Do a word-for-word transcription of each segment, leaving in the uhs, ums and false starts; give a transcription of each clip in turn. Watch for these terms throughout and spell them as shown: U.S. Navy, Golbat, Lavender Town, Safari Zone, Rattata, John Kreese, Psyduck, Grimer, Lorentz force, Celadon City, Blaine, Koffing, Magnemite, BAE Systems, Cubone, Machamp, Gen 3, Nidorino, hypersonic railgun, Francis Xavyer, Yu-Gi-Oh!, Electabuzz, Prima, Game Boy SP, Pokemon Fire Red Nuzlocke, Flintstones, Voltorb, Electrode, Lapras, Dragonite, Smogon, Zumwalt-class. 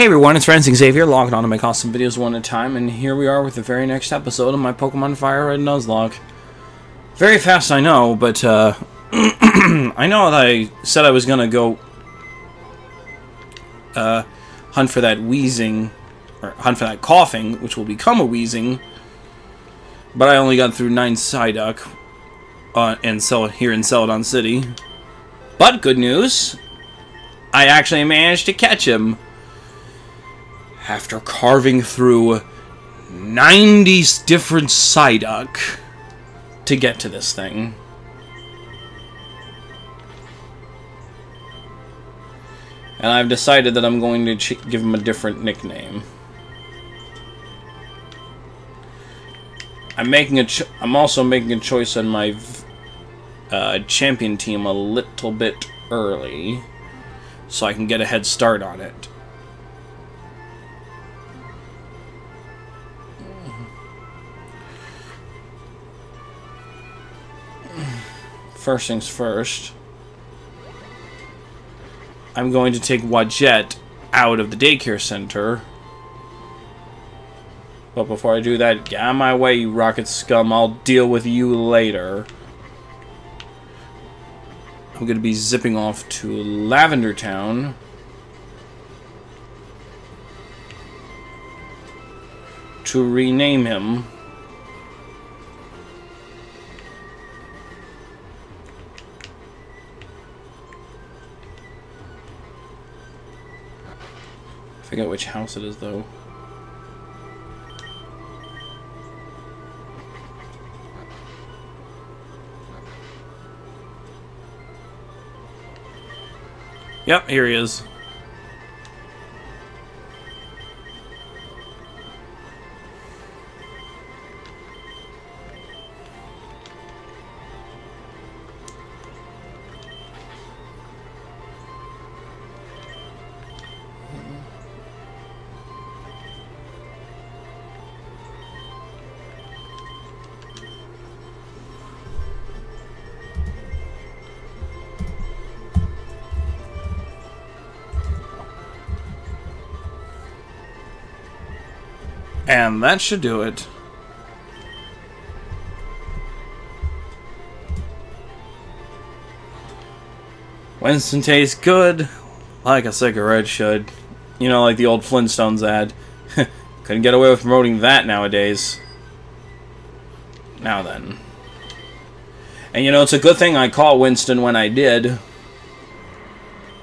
Hey everyone, it's Francis Xavyer, logging on to make awesome videos one at a time, and here we are with the very next episode of my Pokemon Fire Red Nuzlocke. Very fast, I know, but, uh, I know that I said I was gonna go, uh, hunt for that wheezing, or hunt for that Koffing, which will become a wheezing, but I only got through nine Psyduck, uh, and so here in Celadon City. But, good news, I actually managed to catch him. After carving through ninety different Psyduck to get to this thing. And I've decided that I'm going to give him a different nickname. I'm making a ch I'm also making a choice on my uh, champion team a little bit early, so I can get a head start on it. First things first, I'm going to take Wadjet out of the daycare center. But before I do that, get out of my way, you rocket scum. I'll deal with you later. I'm going to be zipping off to Lavender Town. To rename him. I forget which house it is, though. Yep, here he is. And that should do it. Winston tastes good, like a cigarette should. You know, like the old Flintstones ad. Couldn't get away with promoting that nowadays. Now then. And you know, it's a good thing I caught Winston when I did.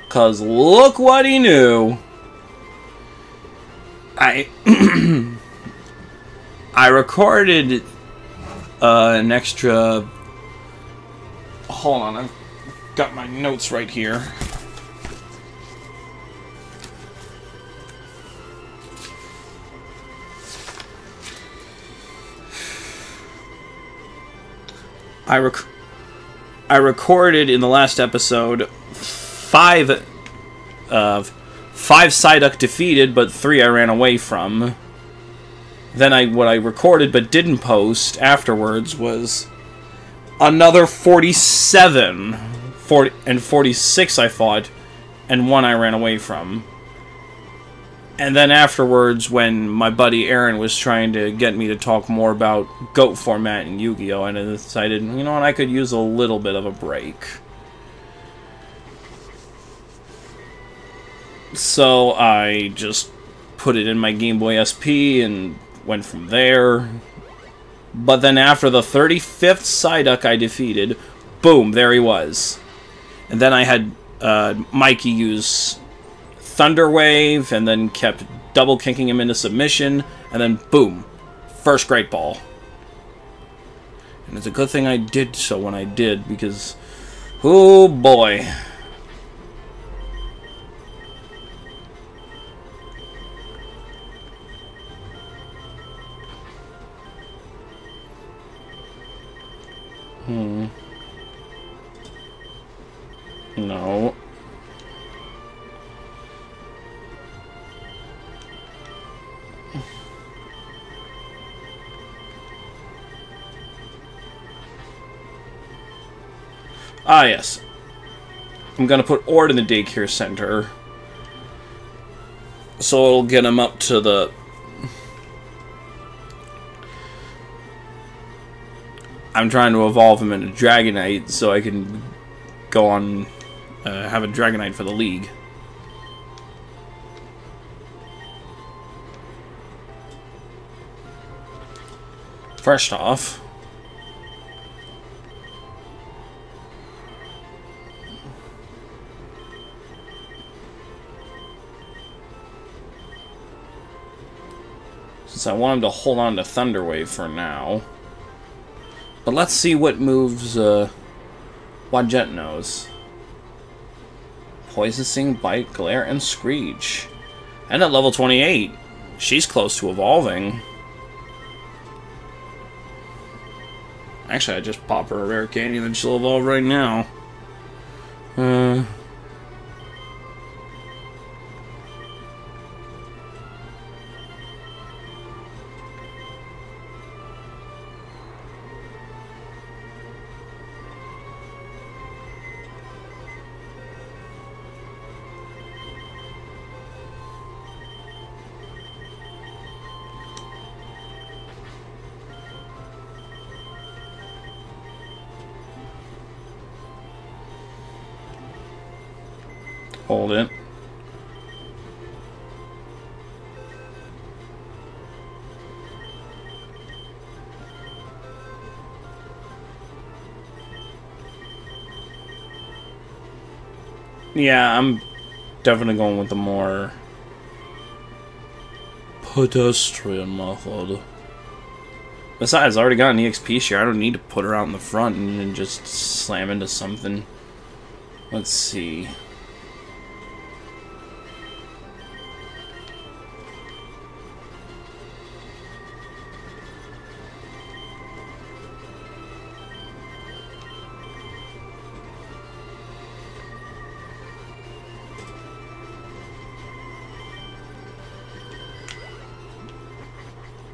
'Cause look what he knew. I... I recorded uh, an extra... Hold on, I've got my notes right here. I rec I recorded in the last episode five of uh, five Psyduck defeated, but three I ran away from. Then I, what I recorded but didn't post afterwards was another forty-seven, forty, and forty-six I fought, and one I ran away from. And then afterwards, when my buddy Aaron was trying to get me to talk more about GOAT format and Yu-Gi-Oh!, and I decided, you know what, I could use a little bit of a break. So I just put it in my Game Boy S P and went from there. But then after the thirty-fifth Psyduck I defeated, boom, there he was. And then I had uh, Mikey use Thunder Wave, and then kept double kinking him into submission, and then boom, first Great Ball. And it's a good thing I did so when I did, because, oh boy. Hmm. No. Ah, yes. I'm gonna put Ord in the daycare center. So it'll get him up to the... I'm trying to evolve him into Dragonite so I can go on, uh, have a Dragonite for the league. First off, since I want him to hold on to Thunderwave for now. But let's see what moves uh, Wadjet knows. Poison Sting, Bite, Glare, and Screech. And at level twenty-eight, she's close to evolving. Actually, I just pop her a rare candy, then she'll evolve right now. Uh, Hold it. Yeah, I'm definitely going with the more pedestrian method. Besides, I already got an E X P share. I don't need to put her out in the front and just slam into something. Let's see.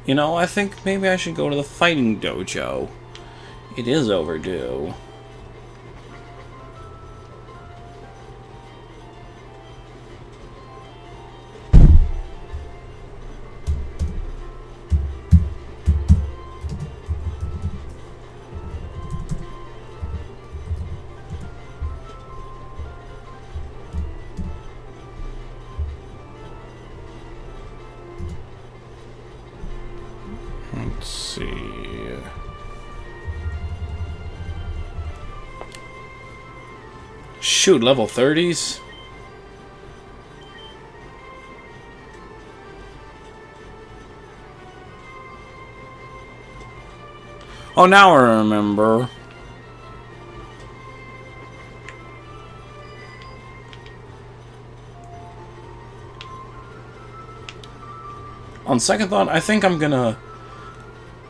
You know, I think maybe I should go to the fighting dojo. It is overdue. Shoot, level thirties? Oh, now I remember. On second thought, I think I'm gonna...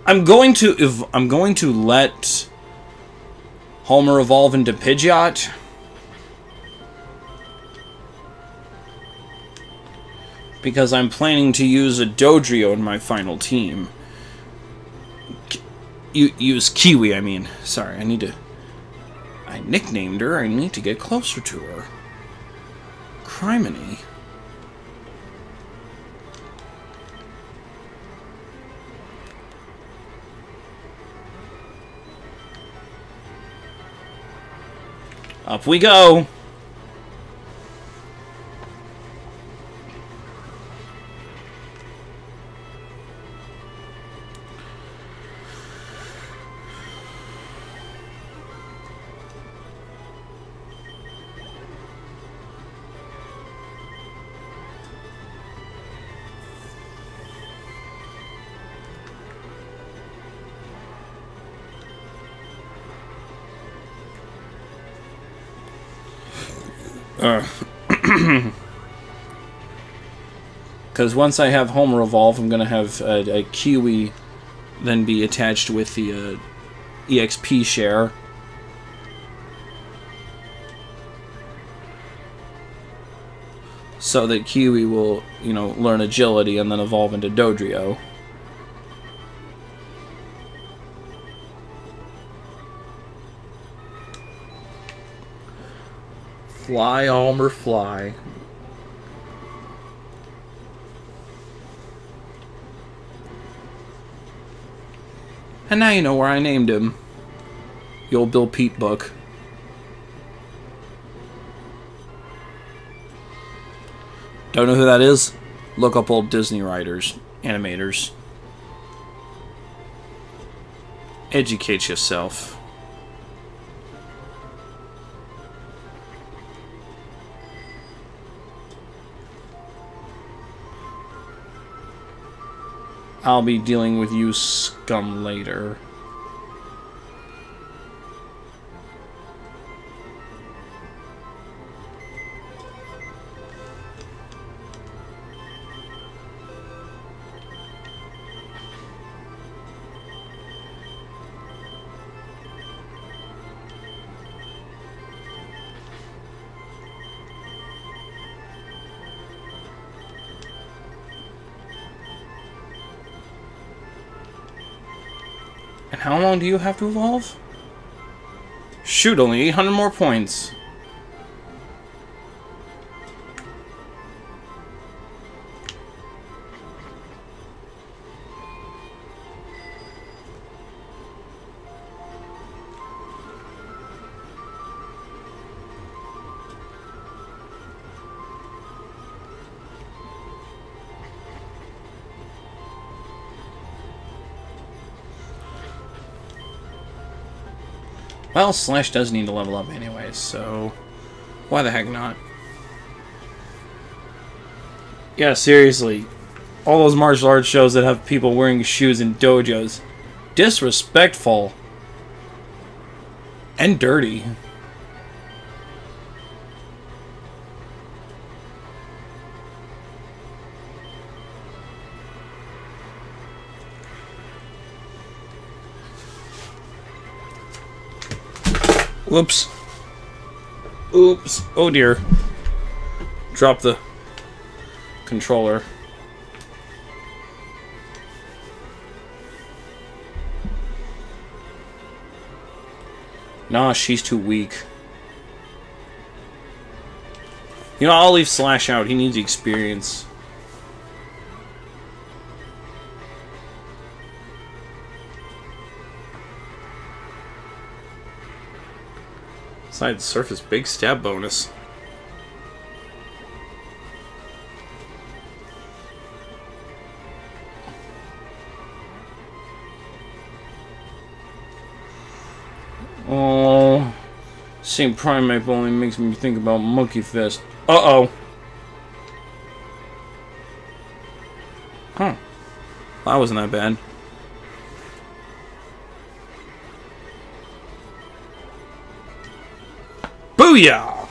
I'm going to... Ev I'm going to let Homer evolve into Pidgeot. Because I'm planning to use a Dodrio in my final team. K use Kiwi, I mean. Sorry, I need to... I nicknamed her. I need to get closer to her. Criminy. Up we go! Because once I have Homer evolve, I'm going to have a, a Kiwi then be attached with the uh, E X P share. So that Kiwi will, you know, learn agility and then evolve into Dodrio. Fly, Almer, fly. And now you know where I named him. The old Bill Peet book. Don't know who that is? Look up old Disney writers, animators. Educate yourself. I'll be dealing with you scum later. And how long do you have to evolve? Shoot, only eight hundred more points. Well, Slash does need to level up anyway, so why the heck not? Yeah, seriously. All those martial arts shows that have people wearing shoes in dojos. Disrespectful. And dirty. Oops. Oops. Oh dear. Drop the controller. Nah, she's too weak. You know, I'll leave Slash out. He needs the experience. Side surface big stab bonus. Oh, Saint Primate only makes me think about Monkey Fist. Uh-oh. Huh. That wasn't that bad. Booyah!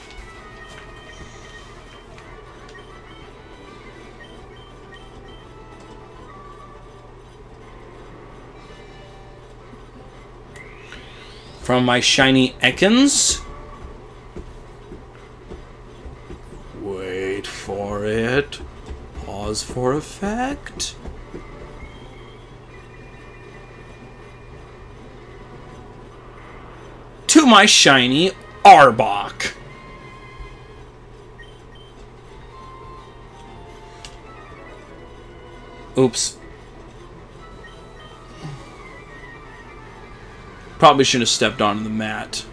From my shiny Ekans. Wait for it. Pause for effect. To my shiny Arbok. Oops. Probably should have stepped on the mat.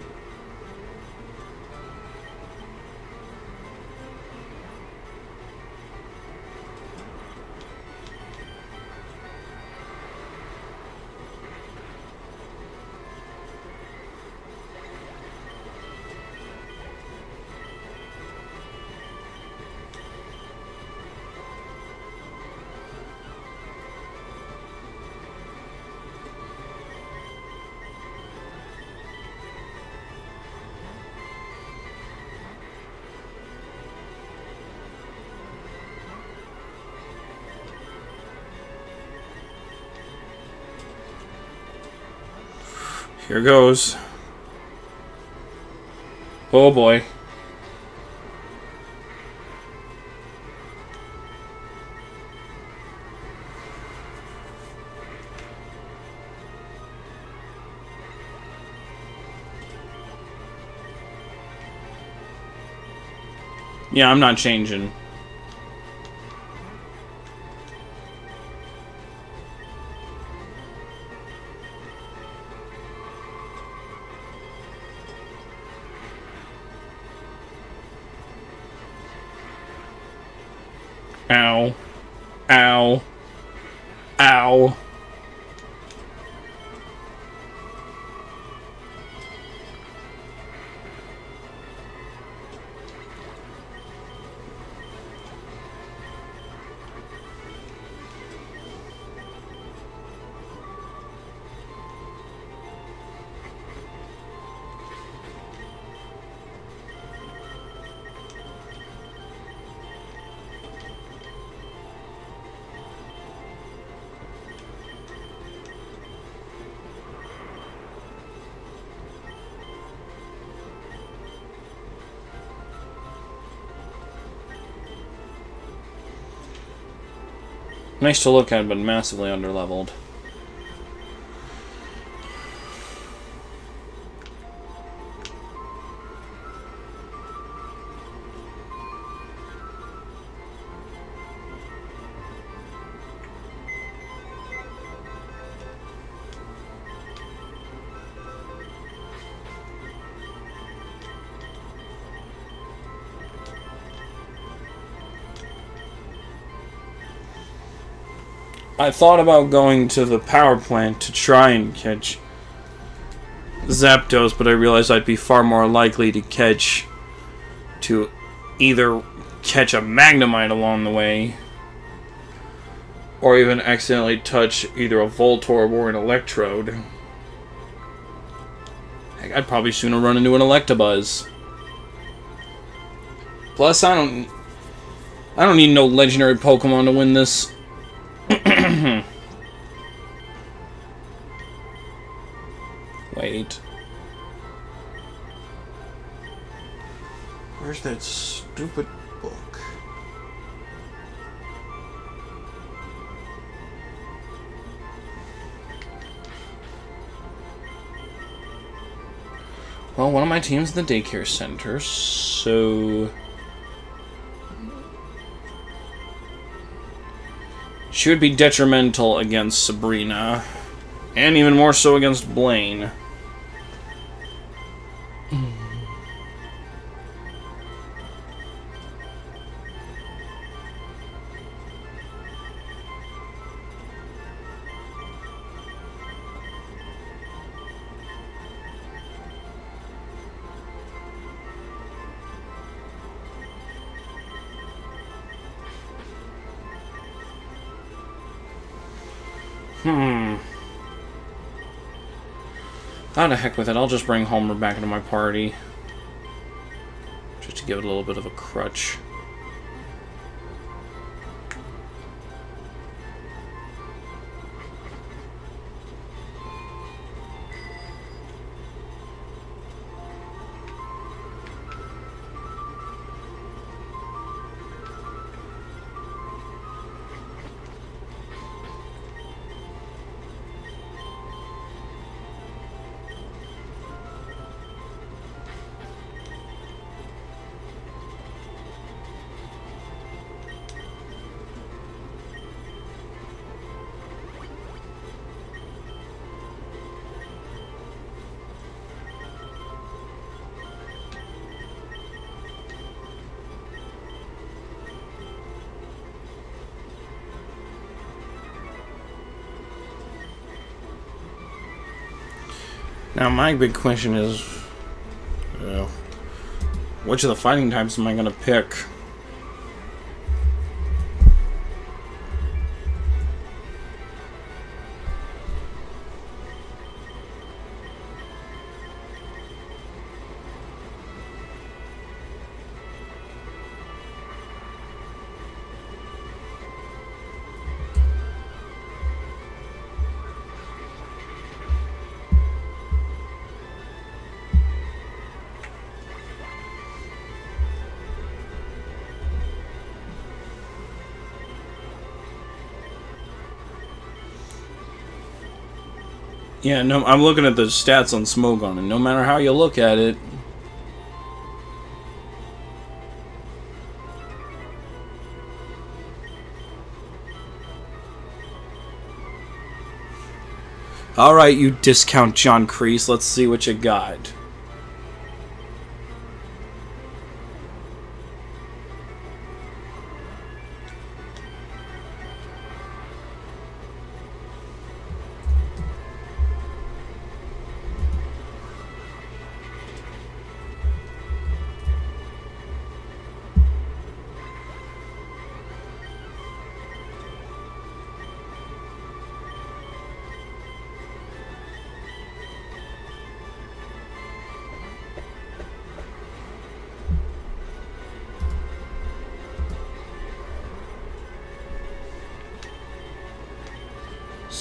Here goes. Oh boy. Yeah, I'm not changing. Ow. Ow. Ow. Nice to look at, but massively underleveled. I thought about going to the power plant to try and catch Zapdos, but I realized I'd be far more likely to catch, to either catch a Magnemite along the way, or even accidentally touch either a Voltorb or an Electrode. Heck, I'd probably sooner run into an Electabuzz. Plus, I don't, I don't need no legendary Pokemon to win this. Wait. Where's that stupid book? Well, one of my team's in the daycare center, so... she would be detrimental against Sabrina, and even more so against Blaine. Hmm. Ah, the heck with it. I'll just bring Homer back into my party. Just to give it a little bit of a crutch. Now, my big question is, you know, which of the fighting types am I going to pick? Yeah, no, I'm looking at the stats on Smogon, and no matter how you look at it, all right, you discount John Kreese. Let's see what you got.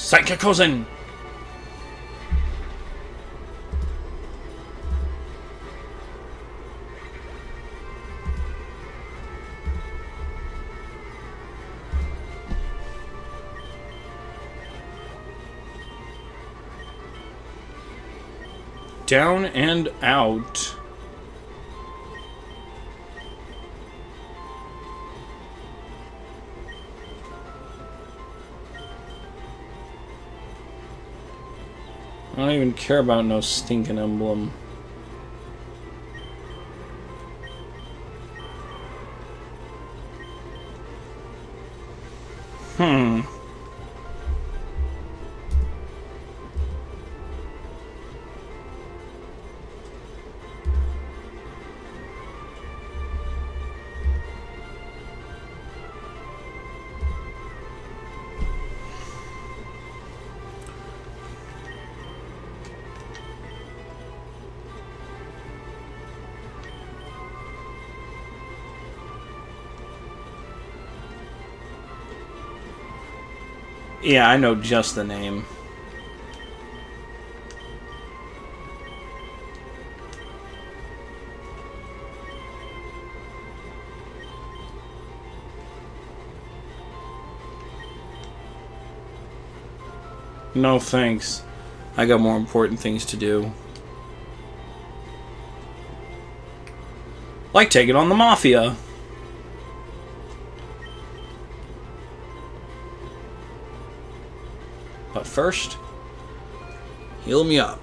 Psych your cousin! Down and out. I don't even care about no stinking emblem. Hmm. Yeah, I know just the name. No thanks. I got more important things to do. Like taking on the Mafia. But first, heal me up.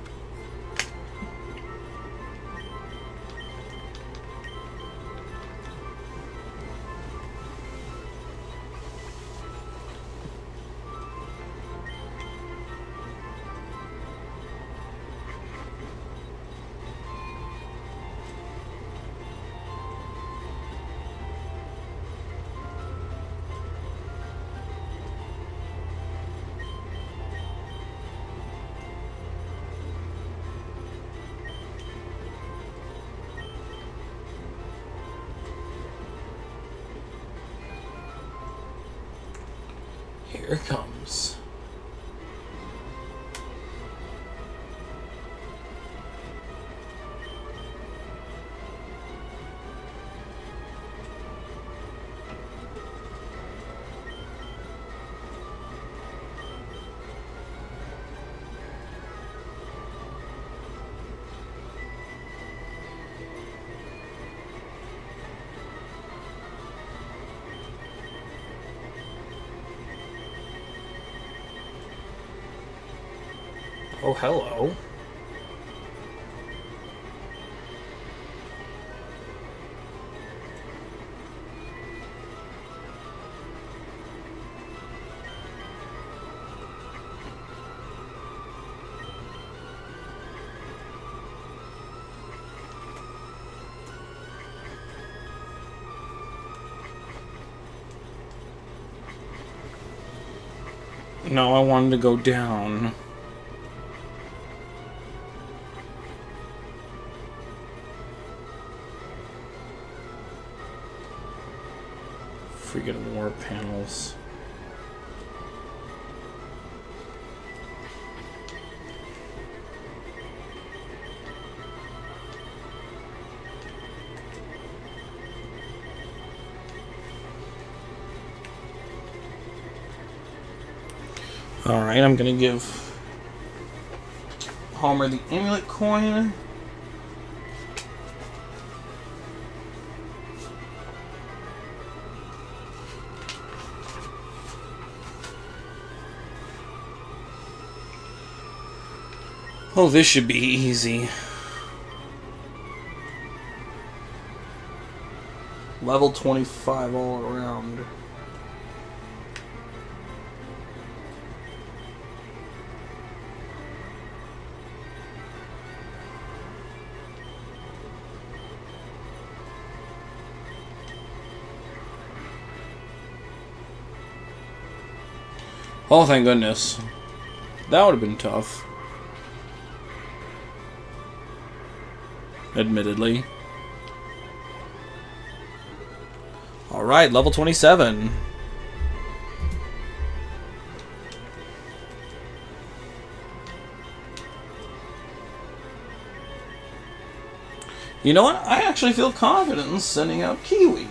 Here it comes. Oh, hello. No, I wanted to go down. We get more panels. All right, I'm gonna give Homer the amulet coin. Oh, this should be easy. Level twenty-five all around. Oh, thank goodness. That would have been tough. Admittedly. Alright, level twenty-seven. You know what? I actually feel confident in sending out Kiwi.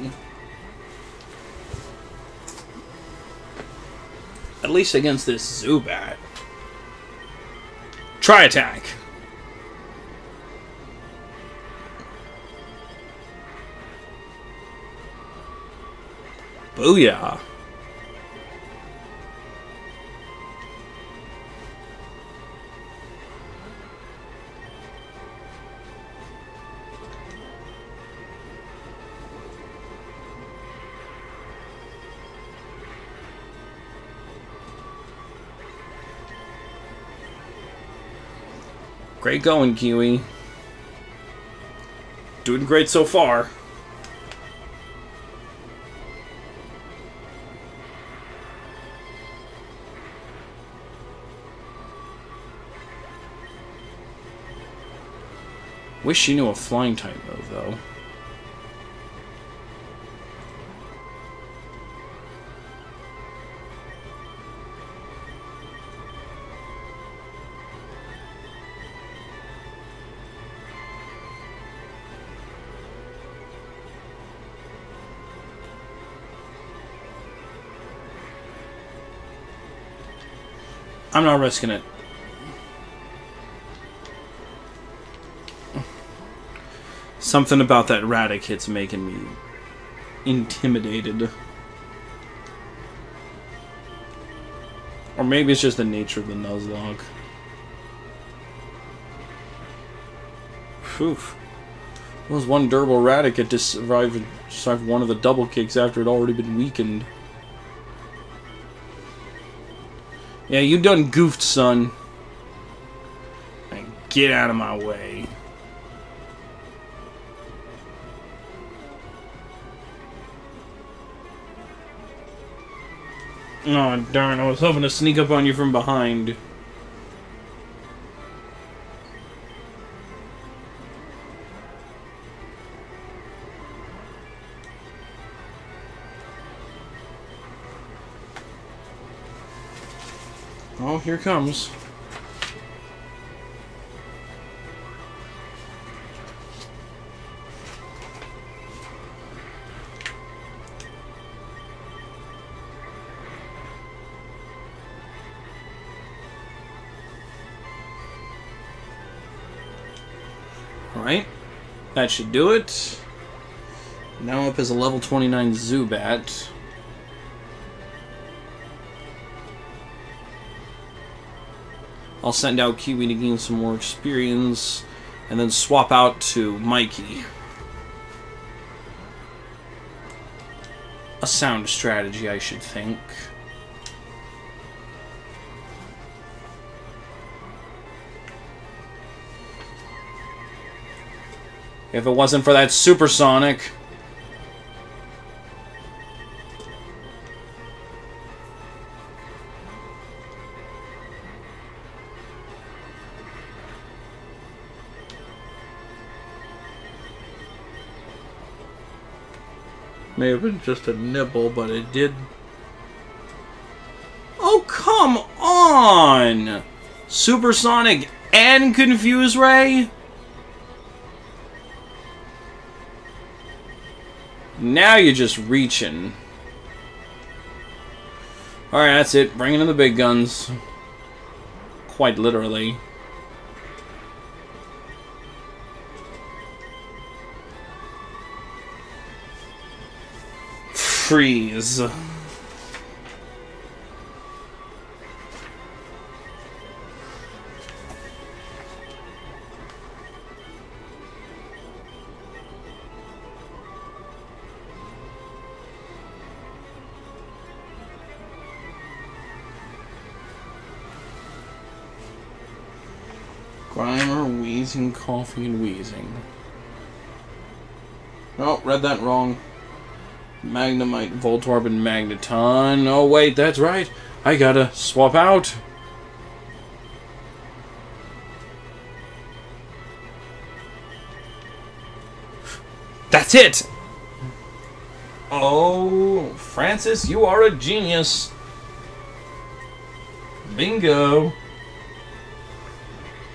At least against this Zubat. Try attack. Booyah. Great going, Kiwi. Doing great so far. Wish she knew a flying type move, though. I'm not risking it. Something about that Radicate's making me intimidated. Or maybe it's just the nature of the Nuzlocke. Phew. It was one durable Radicate to survive, survive one of the double kicks after it already been weakened. Yeah, you done goofed, son. And get out of my way. Aw, oh, darn, I was hoping to sneak up on you from behind. Oh, here comes. Alright, that should do it. Now up is a level twenty-nine Zubat. I'll send out Kiwi to gain some more experience, and then swap out to Mikey. A sound strategy, I should think. If it wasn't for that supersonic... May have been just a nibble, but it did. Oh, come on! Supersonic and Confuse Ray? Now you're just reaching. Alright, that's it. Bringing in the big guns. Quite literally. Freeze. Grimer, wheezing, coughing, and wheezing. Oh, read that wrong. Magnemite, Voltorb, and Magneton. Oh, wait, that's right. I gotta swap out. That's it! Oh, Francis, you are a genius. Bingo.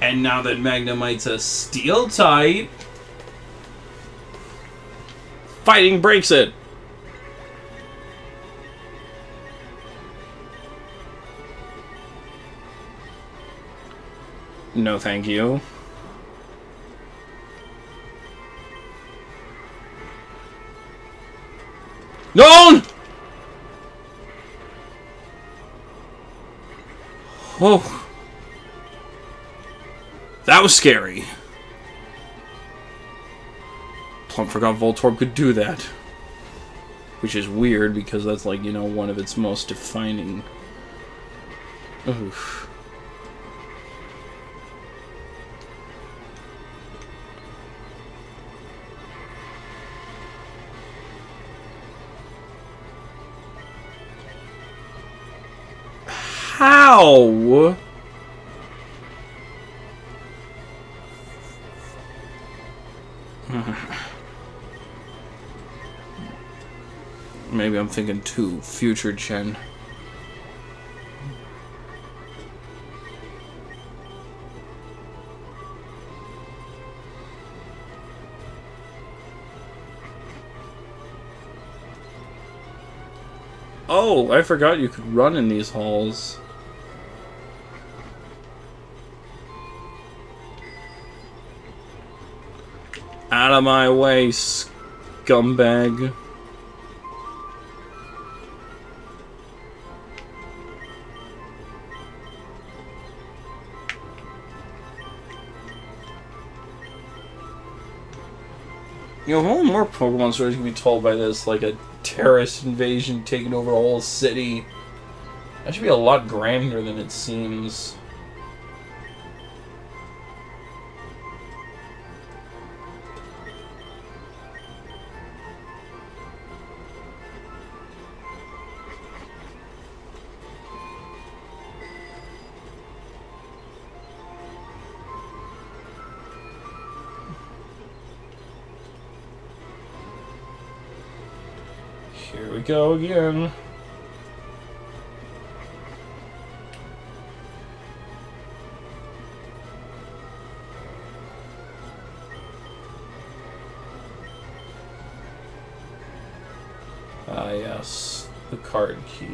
And now that Magnemite's a Steel type, Fighting breaks it! No, thank you. No! Oh. That was scary. Plumb forgot Voltorb could do that. Which is weird because that's like, you know, one of its most defining. Oof. How? Maybe I'm thinking too future gen. Oh, I forgot you could run in these halls. Out of my way, scumbag. You know, more and more Pokemon stories can be told by this, like a terrorist invasion taking over a whole city. That should be a lot grander than it seems. Here we go again. Ah, yes, the card key.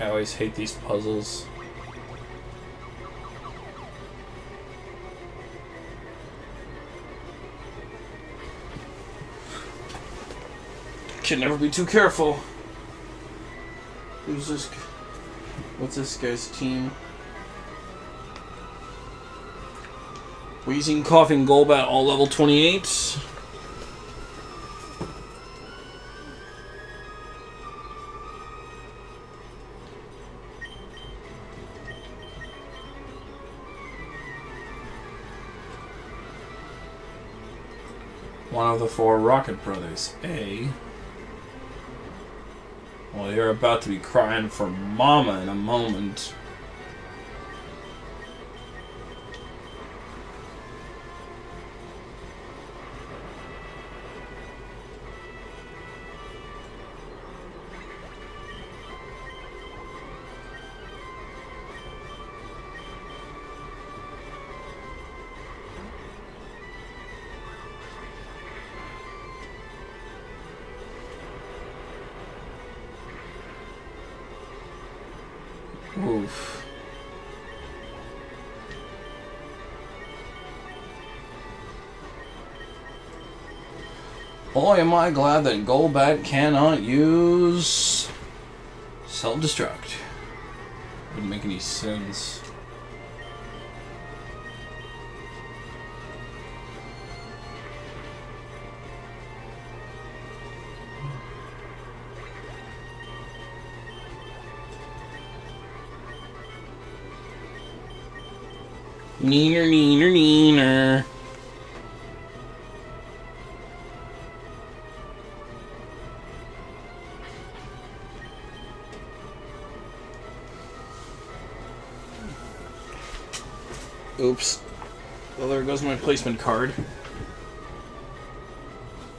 I always hate these puzzles. Should never be too careful. Who's this? What's this guy's team? Wheezing, Koffing, Golbat, all level twenty-eight. One of the four Rocket Brothers, A. Well, you're about to be crying for mama in a moment. Oof. Boy, am I glad that Golbat cannot use self-destruct. Wouldn't make any sense. Neener, neener, neener. Oops. Well, there goes my placement card.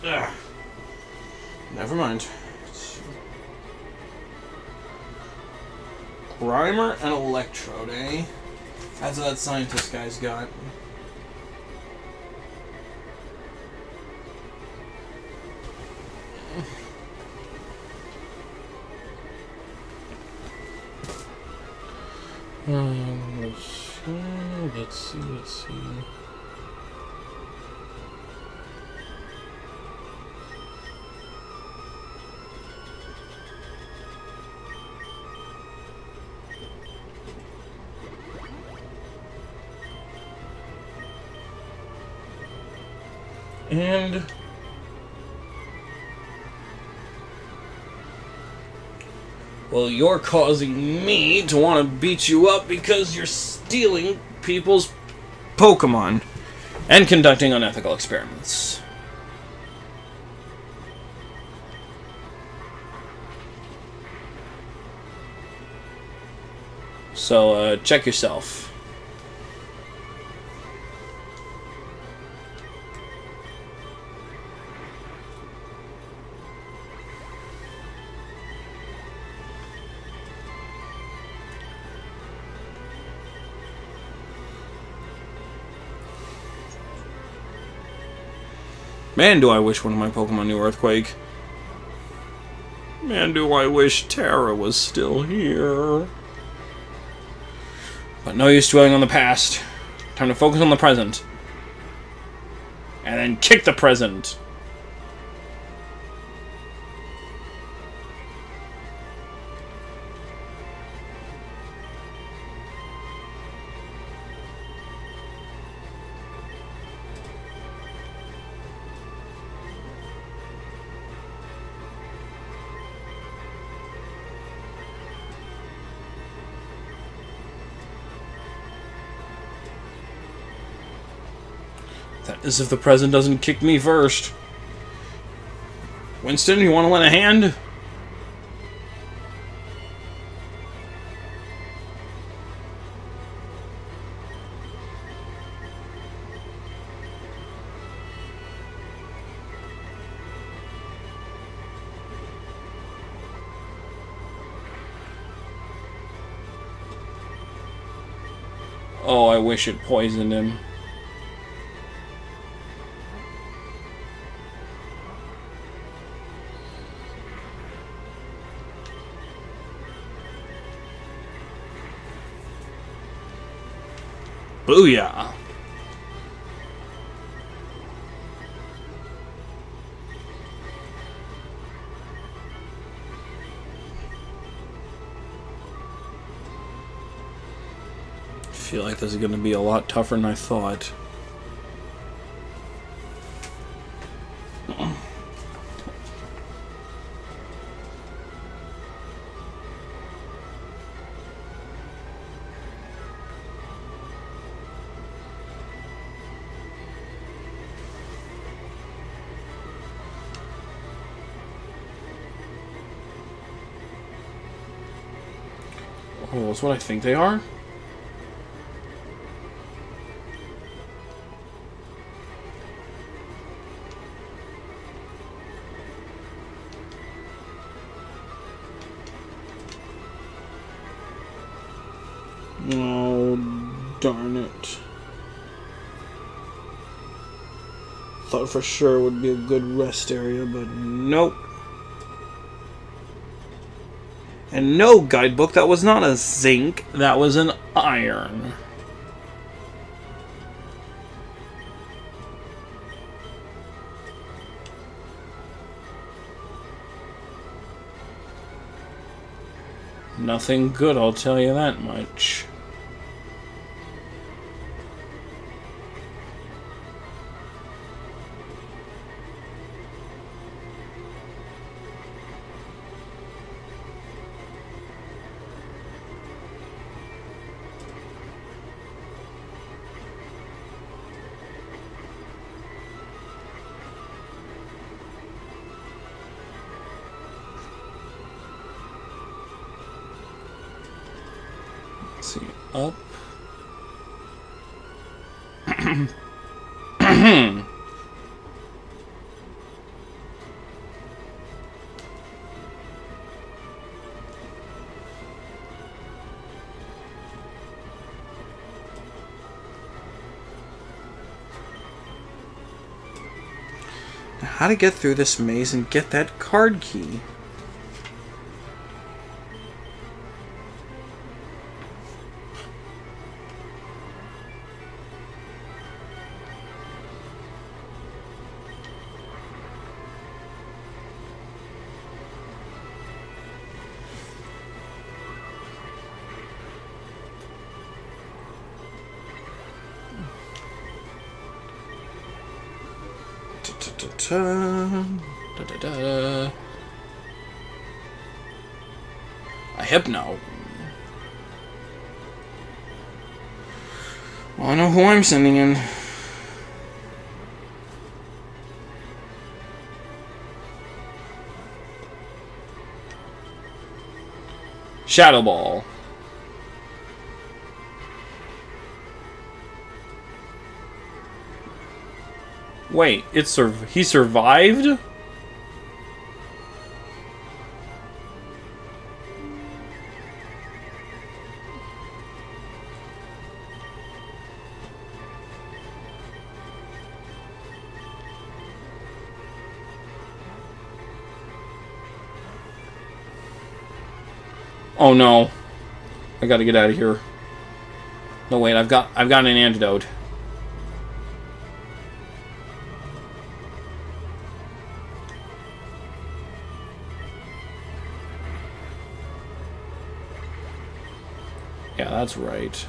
Ugh. Never mind. Grimer and Electrode, eh? That's what that scientist guy's got. Um, let's see, let's see, let's see. And well, you're causing me to want to beat you up because you're stealing people's Pokemon and conducting unethical experiments. So, uh, check yourself. Man, do I wish one of my Pokemon knew Earthquake. Man, do I wish Terra was still here. But no use dwelling on the past. Time to focus on the present. And then kick the present! That is if the present doesn't kick me first. Winston, you want to lend a hand? Oh, I wish it poisoned him. Booyah! I feel like this is going to be a lot tougher than I thought. Oh, that's what I think they are. Oh, darn it. Thought for sure it would be a good rest area, but nope. And no, guidebook, that was not a zinc, that was an iron. Nothing good, I'll tell you that much. Up. how to get through this maze and get that card key. Da, da, da, da. A Hypno. Well, I know who I'm sending in. Shadow Ball. Wait, it sur- he survived? Oh no. I gotta get out of here. No wait, I've got I've got an antidote. Yeah, that's right.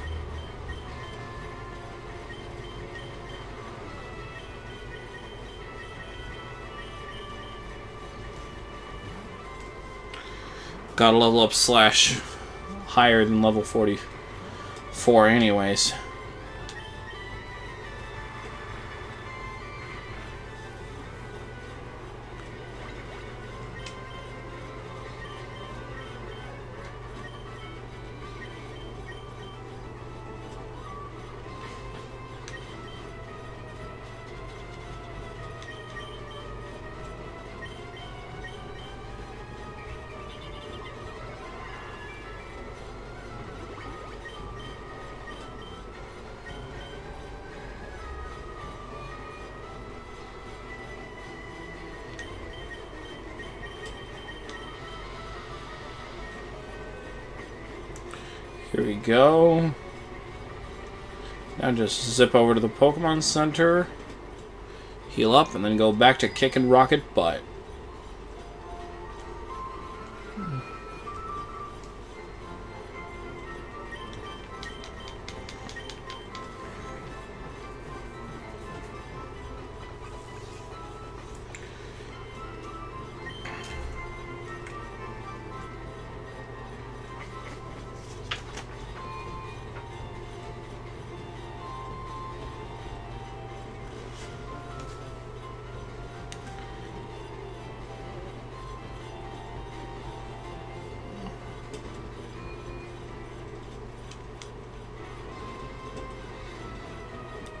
Gotta level up Slash higher than level forty-four anyways. Here we go. Now just zip over to the Pokemon Center, heal up, and then go back to kicking Rocket butt.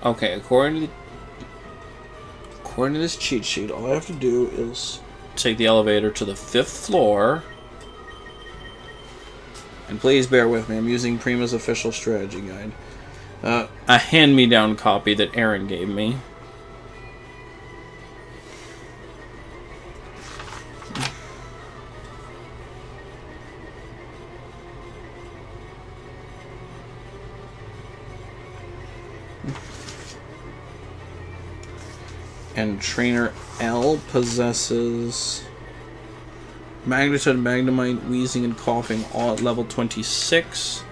Okay, according to, the, according to this cheat sheet, all I have to do is take the elevator to the fifth floor. And please bear with me, I'm using Prima's official strategy guide. Uh, a hand-me-down copy that Aaron gave me. And Trainer L possesses Magneton, Magnemite, Weezing, and Koffing all at level twenty-six.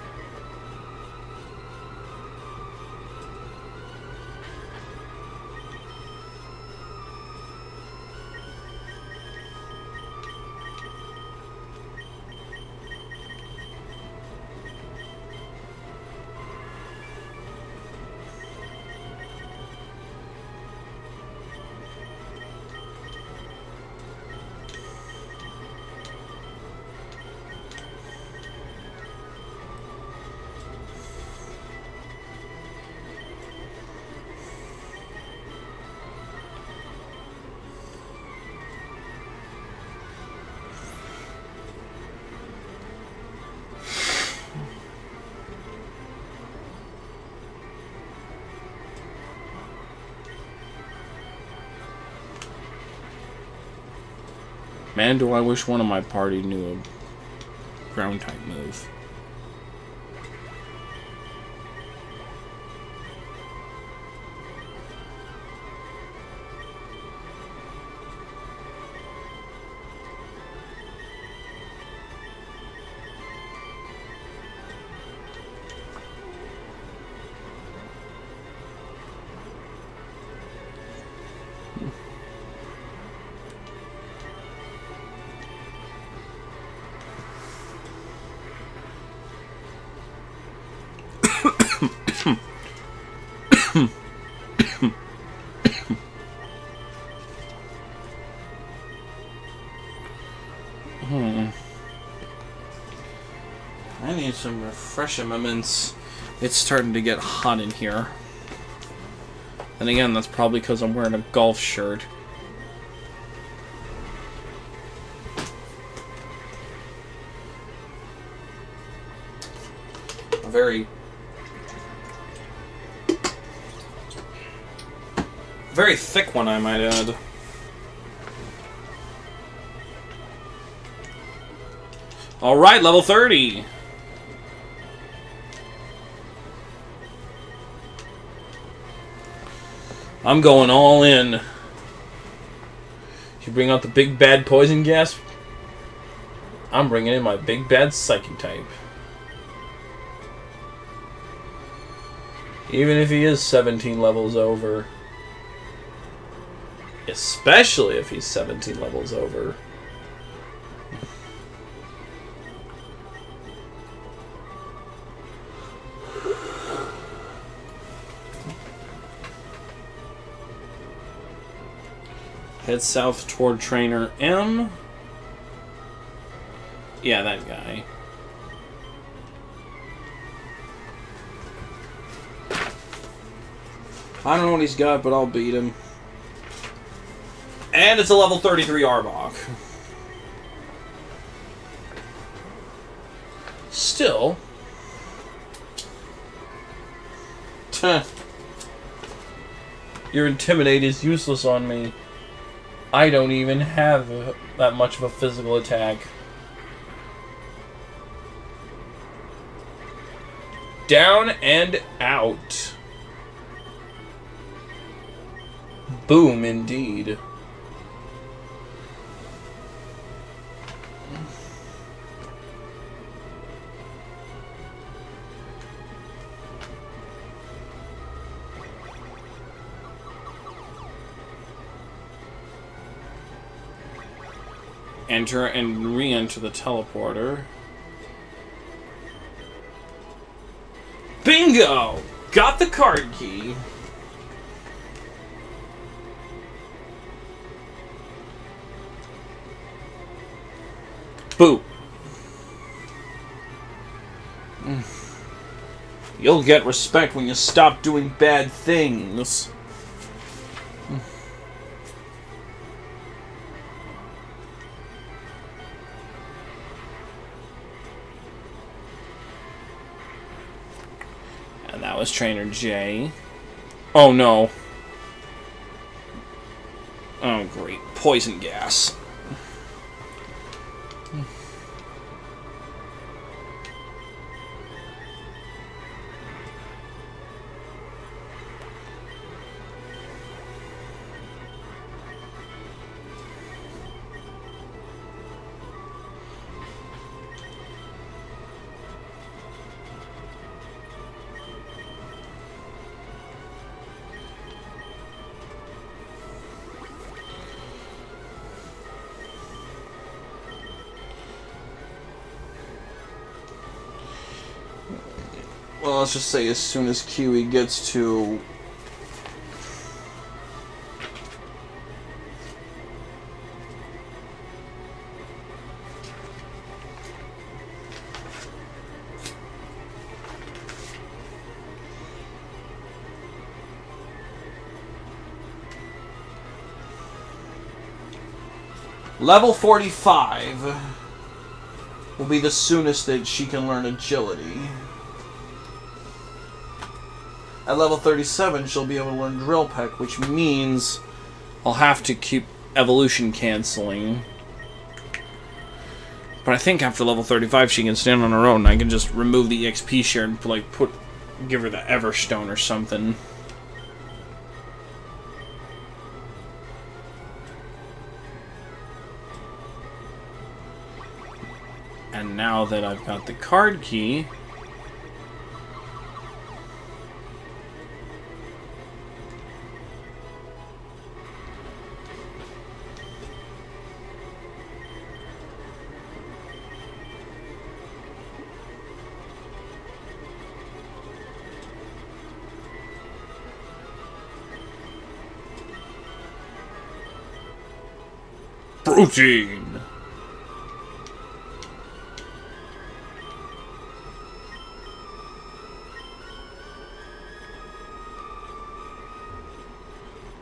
Man, do I wish one of my party knew a ground type move. Some refreshments. It's starting to get hot in here. And again, that's probably because I'm wearing a golf shirt. A very, very thick one, I might add. All right, level thirty. I'm going all in. You bring out the big bad poison gas? I'm bringing in my big bad psychic type. Even if he is seventeen levels over. Especially if he's seventeen levels over. Head south toward Trainer M. Yeah, that guy. I don't know what he's got, but I'll beat him. And it's a level thirty-three Arbok. Still. Tuh. Your Intimidate is useless on me. I don't even have a, that much of a physical attack. Down and out. Boom, indeed. Enter and re-enter the teleporter. Bingo! Got the card key. Boo. You'll get respect when you stop doing bad things. Was Trainer J. Oh no. Oh great. Poison gas. Well, let's just say as soon as Kiwi gets to... level forty-five will be the soonest that she can learn agility. At level thirty-seven, she'll be able to learn Drill Peck, which means I'll have to keep evolution canceling But I think after level thirty-five, she can stand on her own. And I can just remove the E X P share and like put, give her the Everstone or something. And now that I've got the card key, protein.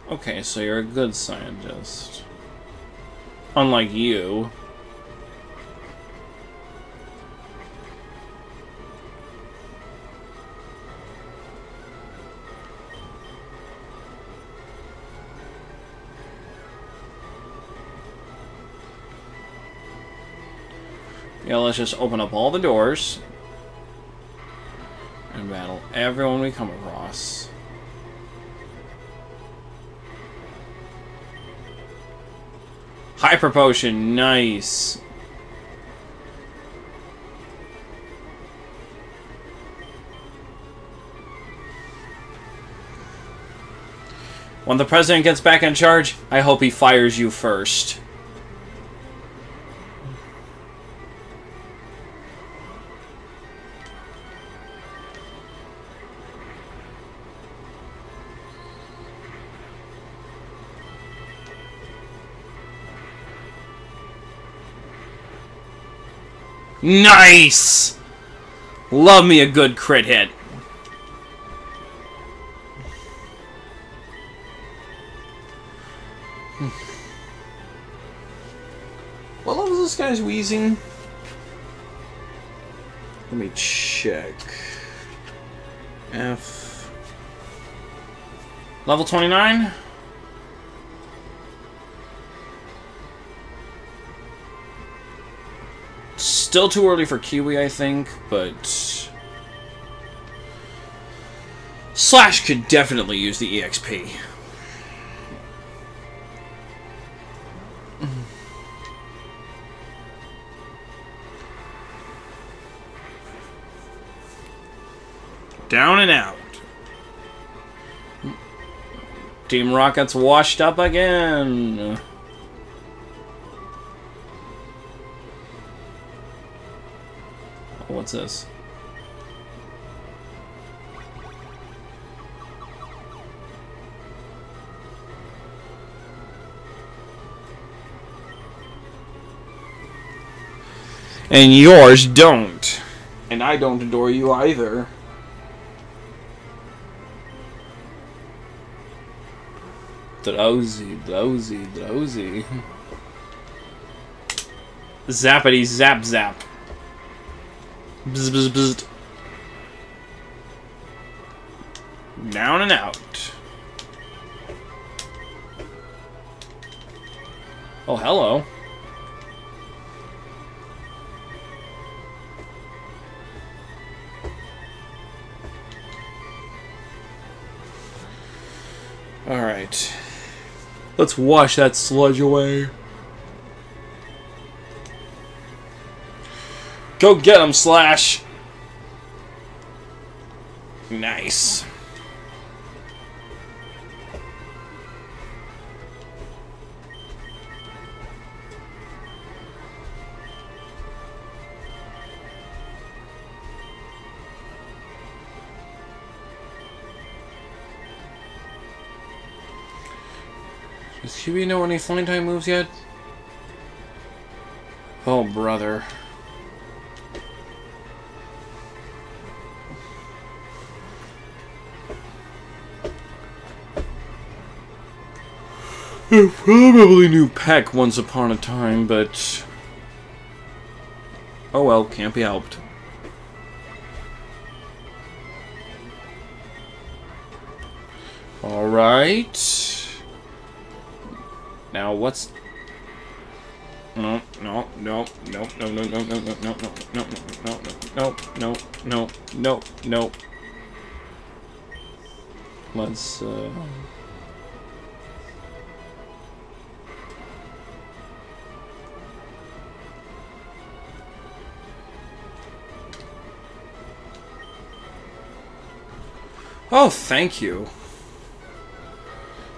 Okay, so you're a good scientist. Unlike you. Yeah, let's just open up all the doors and battle everyone we come across. Hyper Potion, nice. When the president gets back in charge, I hope he fires you first. Nice! Love me a good crit hit. What level is this guy's wheezing? Let me check. F. Level twenty-nine? Still too early for Kiwi, I think, but Slash could definitely use the E X P. Down and out. Team Rocket's washed up again. What's this? And yours don't. And I don't adore you either. Drowsy, drowsy, drowsy. Zappity zap zap. Bzz, bzz, bzz. Down and out. Oh, hello. All right. Let's wash that sludge away. Go get him, Slash! Nice. Does Huey know any flying type moves yet? Oh, brother. I probably knew Peck once upon a time, but oh well, can't be helped. Alright. Now what's... No, no. no, no, no, no, no, no, no, no, no, no, no, no, no, no, no. Let's, uh... oh, thank you.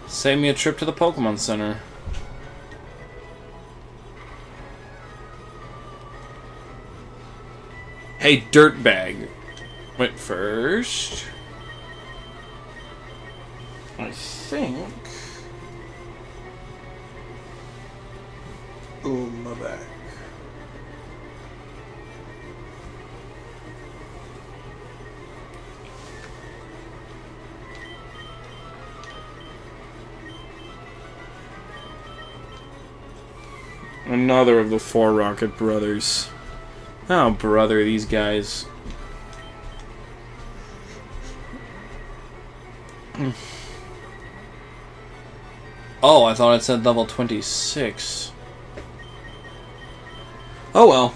Save me a trip to the Pokemon Center. Hey, dirtbag. Went first. I think... ooh, my back. Another of the four Rocket brothers. Oh, brother, these guys. Oh, I thought it said level twenty-six. Oh, well.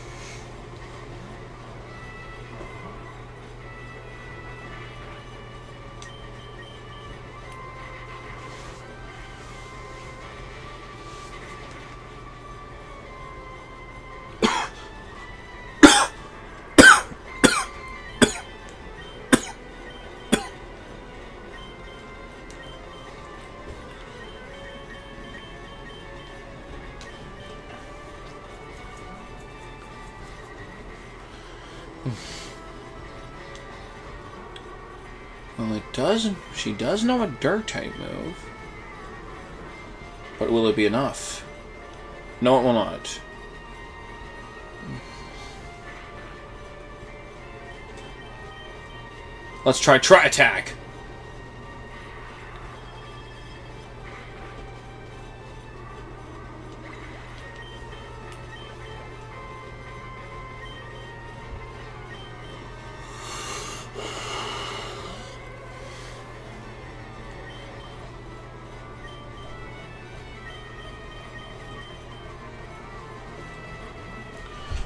Well, it does. She does know a dirt type move. But will it be enough? No, it will not. Let's try Tri Attack!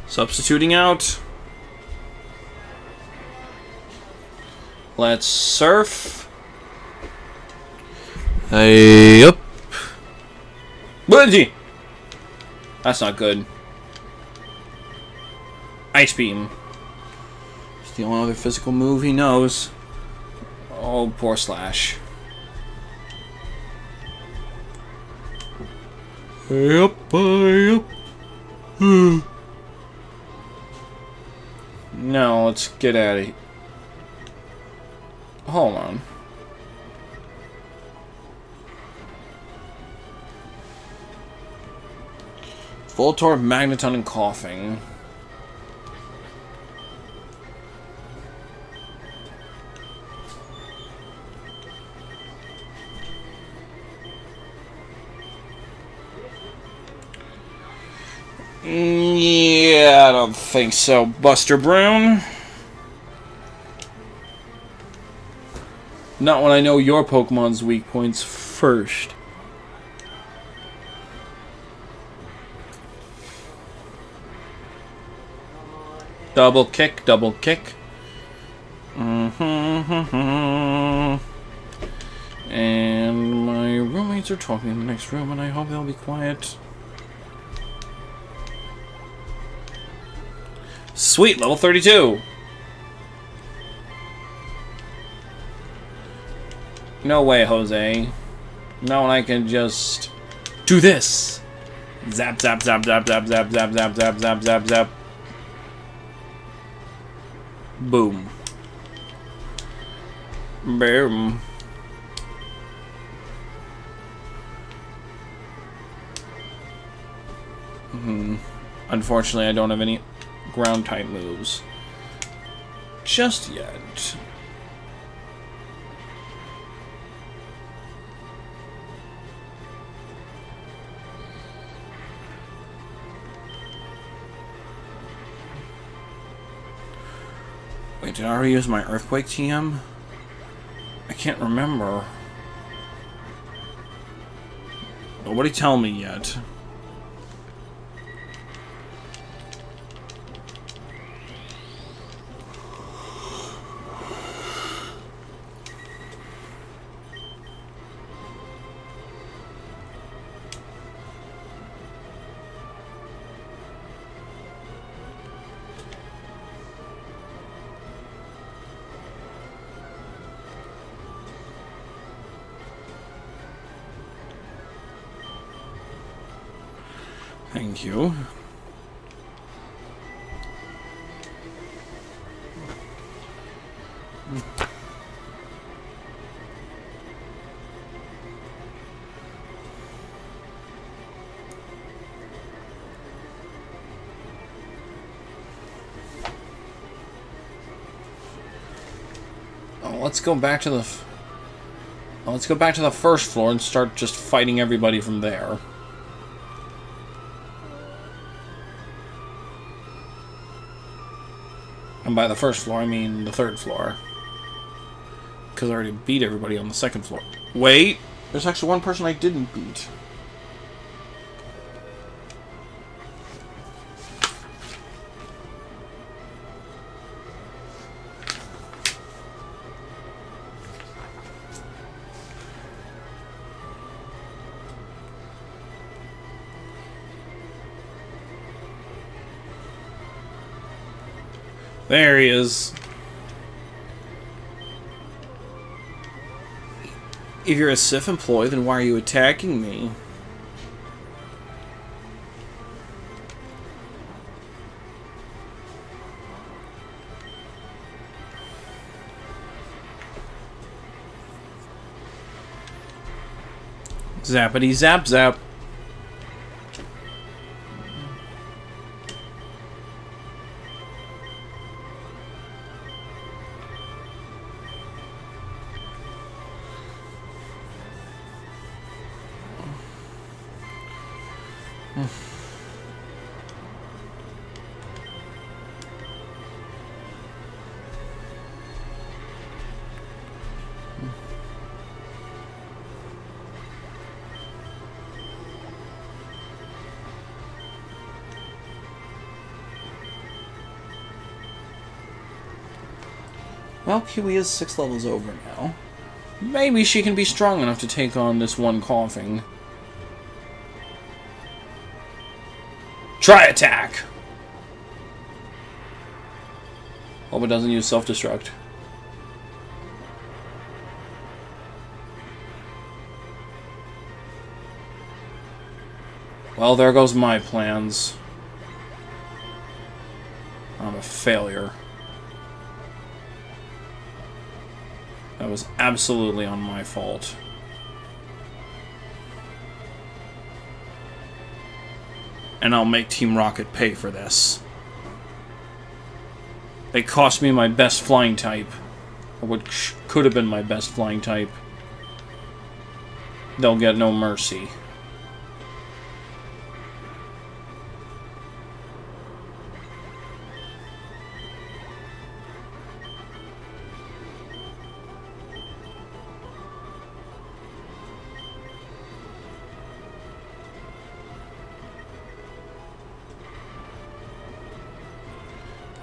Substituting out. Let's surf. Hey up. Bungee. That's not good. Ice beam. It's the only other physical move he knows. Oh, poor Slash. Hey up, hey up. Hmm. No, let's get out of here. Hold on. Voltorb, Magneton, and Koffing. Yeah, I don't think so. Buster Brown? Not when I know your Pokemon's weak points first. Double kick, double kick. Mm-hmm. And my roommates are talking in the next room, and I hope they'll be quiet. Sweet, level thirty-two. No way, Jose. No, and I can just do this. Zap, zap, zap, zap, zap, zap, zap, zap, zap, zap, zap, zap. Boom. Boom. Hmm. Unfortunately, I don't have any ground type moves just yet. Wait, did I already use my Earthquake T M? I can't remember. Nobody tell me yet. Thank you. Oh, let's go back to the f oh, let's go back to the first floor and start just fighting everybody from there. And by the first floor, I mean the third floor. Because I already beat everybody on the second floor. Wait! There's actually one person I didn't beat. There he is. If you're a S I F employee, then why are you attacking me? Zappity zap zap. Well, Kiwi is six levels over now. Maybe she can be strong enough to take on this one Koffing. Try attack! Hope it doesn't use self-destruct. Well, there goes my plans. I'm a failure. That was absolutely on my fault. And I'll make Team Rocket pay for this. They cost me my best flying type. Or what could have been my best flying type. They'll get no mercy.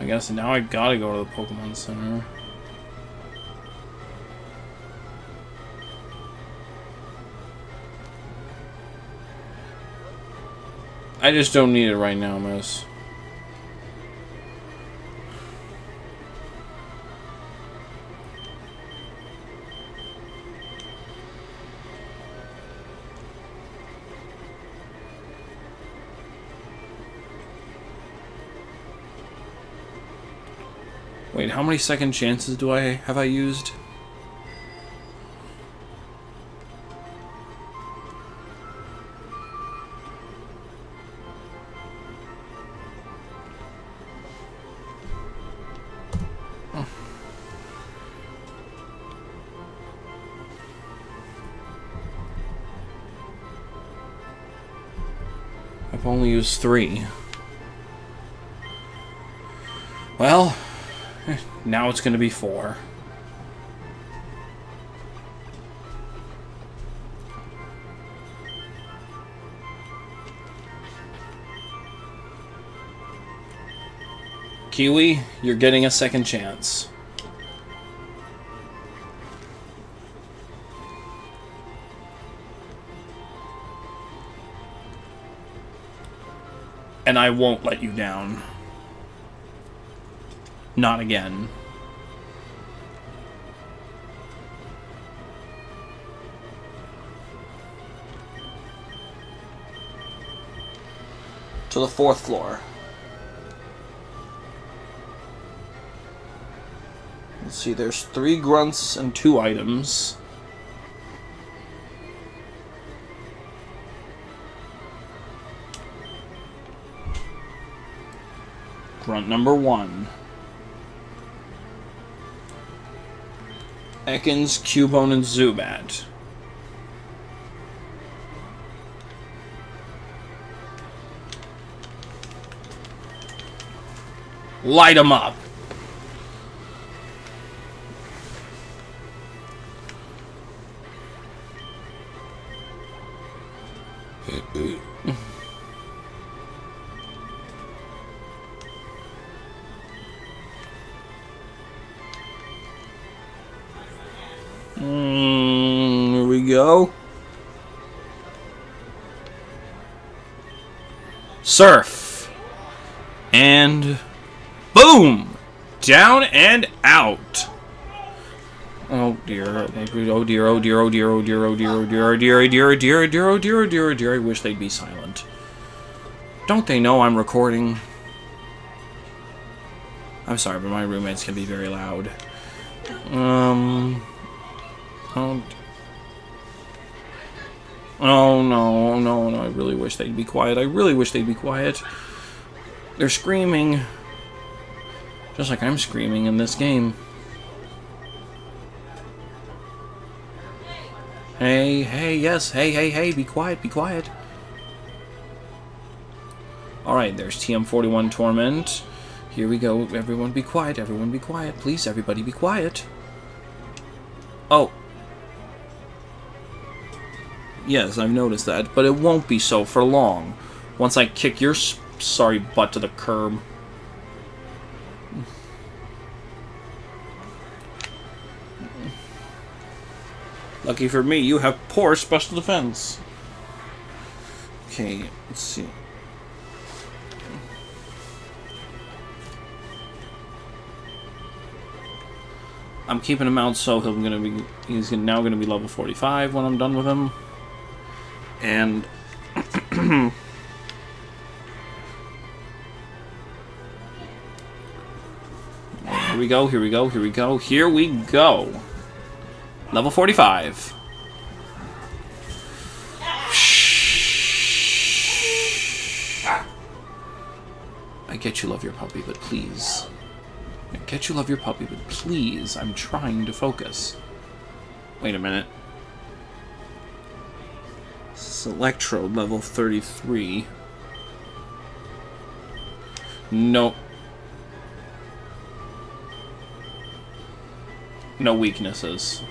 I guess now I gotta go to the Pokemon Center. I just don't need it right now, miss. Wait, how many second chances do I have I used? Oh. I've only used three. Well, now it's going to be four. Kiwi, you're getting a second chance. And I won't let you down. Not again. to the fourth floor. Let's see, there's three grunts and two items. Grunt number one. Ekans, Cubone, and Zubat. Light them up. Mm, here we go. Surf. And boom! Down and out. Oh dear, oh dear, oh dear, oh dear, oh dear, oh dear, oh dear, oh dear, oh dear, oh dear, oh dear, oh dear, oh dear, oh dear, I wish they'd be silent. Don't they know I'm recording? I'm sorry, but my roommates can be very loud. Um... Oh, oh no, no, no, I really wish they'd be quiet. I really wish they'd be quiet. They're screaming. Just like I'm screaming in this game. Hey, hey, yes, hey, hey, hey, be quiet, be quiet. Alright, there's T M forty-one Torment. Here we go, everyone be quiet, everyone be quiet. Please, everybody be quiet. Oh. Yes, I've noticed that, but it won't be so for long. Once I kick your s sorry butt to the curb. Lucky for me, you have poor special defense. Okay, let's see. I'm keeping him out, so he's gonna be he's now gonna be level forty-five when I'm done with him. And here we go, here we go, here we go, here we go. Level forty-five. I get you love your puppy, but please. I get you love your puppy, but please. I'm trying to focus. Wait a minute. Electrode level thirty-three. No. No weaknesses.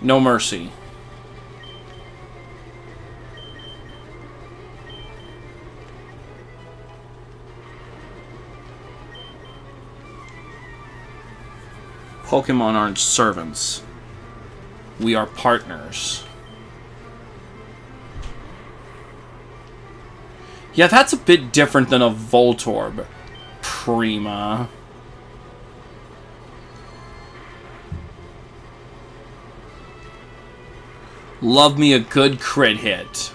No mercy. Pokemon aren't servants. We are partners. Yeah, that's a bit different than a Voltorb. Prima. Love me a good crit hit.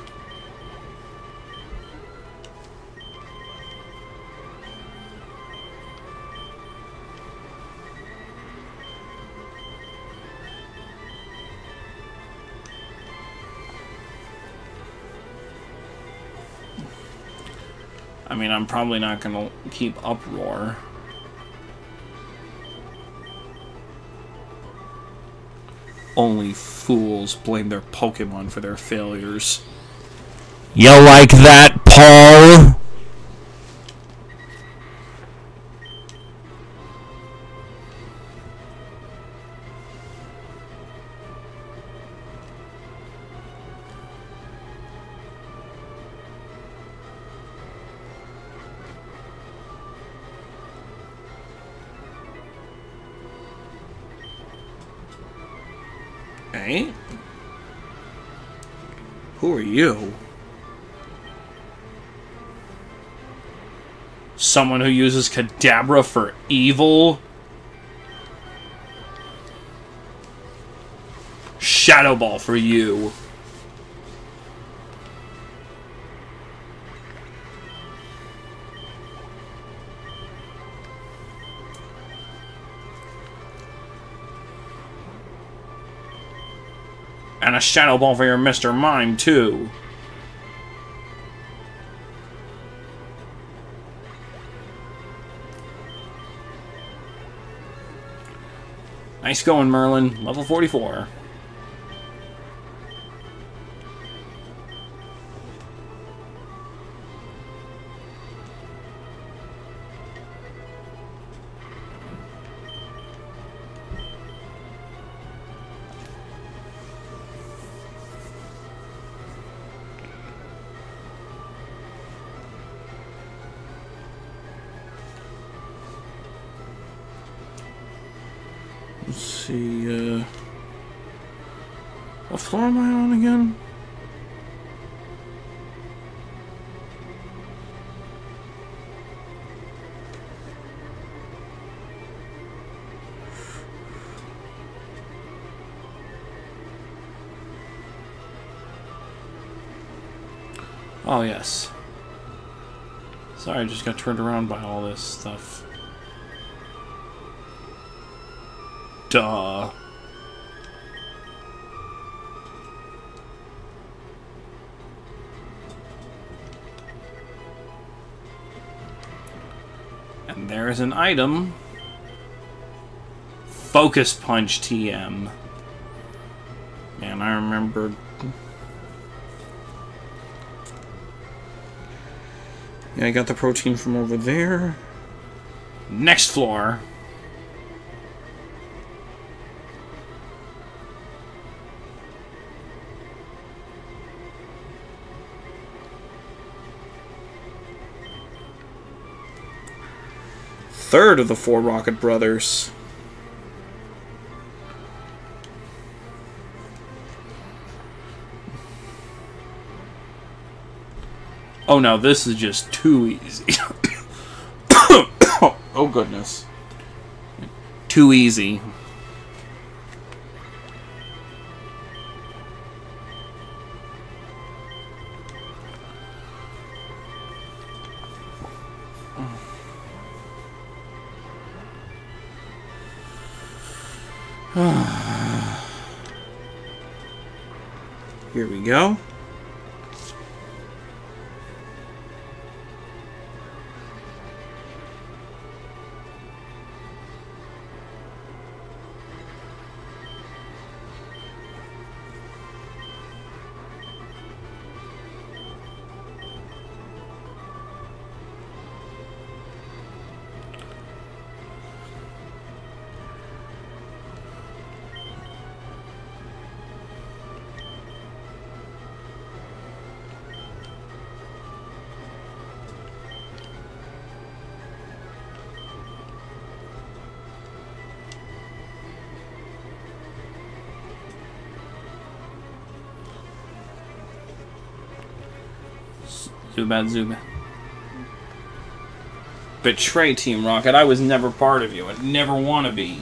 I mean, I'm probably not going to keep Uproar. Only fools blame their Pokemon for their failures. You like that, Paul? Who are you? Someone who uses Kadabra for evil? Shadow Ball for you. And a Shadow Ball for your Mister Mime, too. Nice going, Merlin. Level forty-four. Uh, what floor am I on again? Oh, yes. Sorry, I just got turned around by all this stuff. Duh. And there is an item. Focus Punch T M. Man, I remember. Yeah, I got the protein from over there. Next floor. Third of the four Rocket Brothers. Oh no, this is just too easy. oh, oh goodness. Too easy. Here we go. Zubat, Zubat. Betray Team Rocket. I was never part of you. I'd never want to be.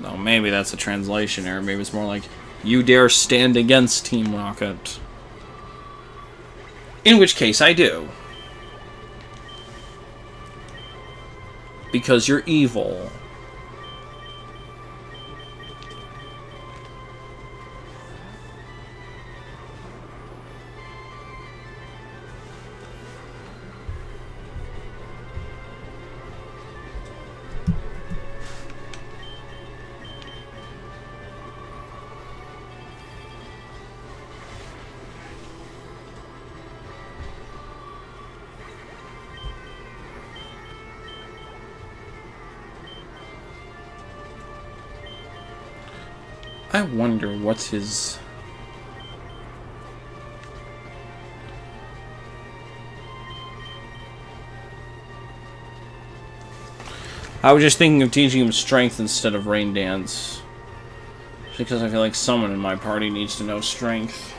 Though maybe that's a translation error. Maybe it's more like, you dare stand against Team Rocket. In which case, I do. Because you're evil. I wonder what's his... I was just thinking of teaching him strength instead of rain dance. Because I feel like someone in my party needs to know strength.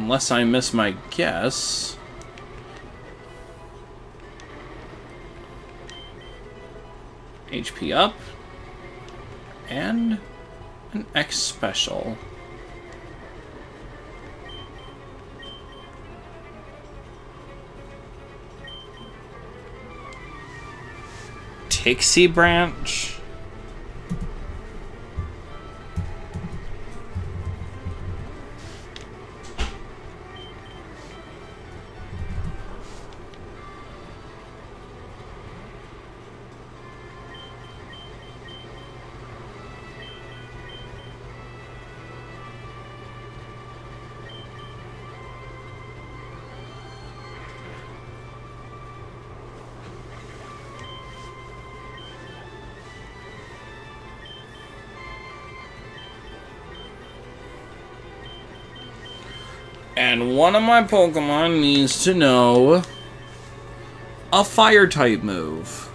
unless I miss my guess. H P up, and an X special. Pixie branch. And one of my Pokemon needs to know a Fire-type move.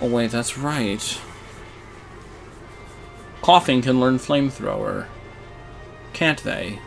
Oh wait, that's right. Koffing can learn Flamethrower. Can't they?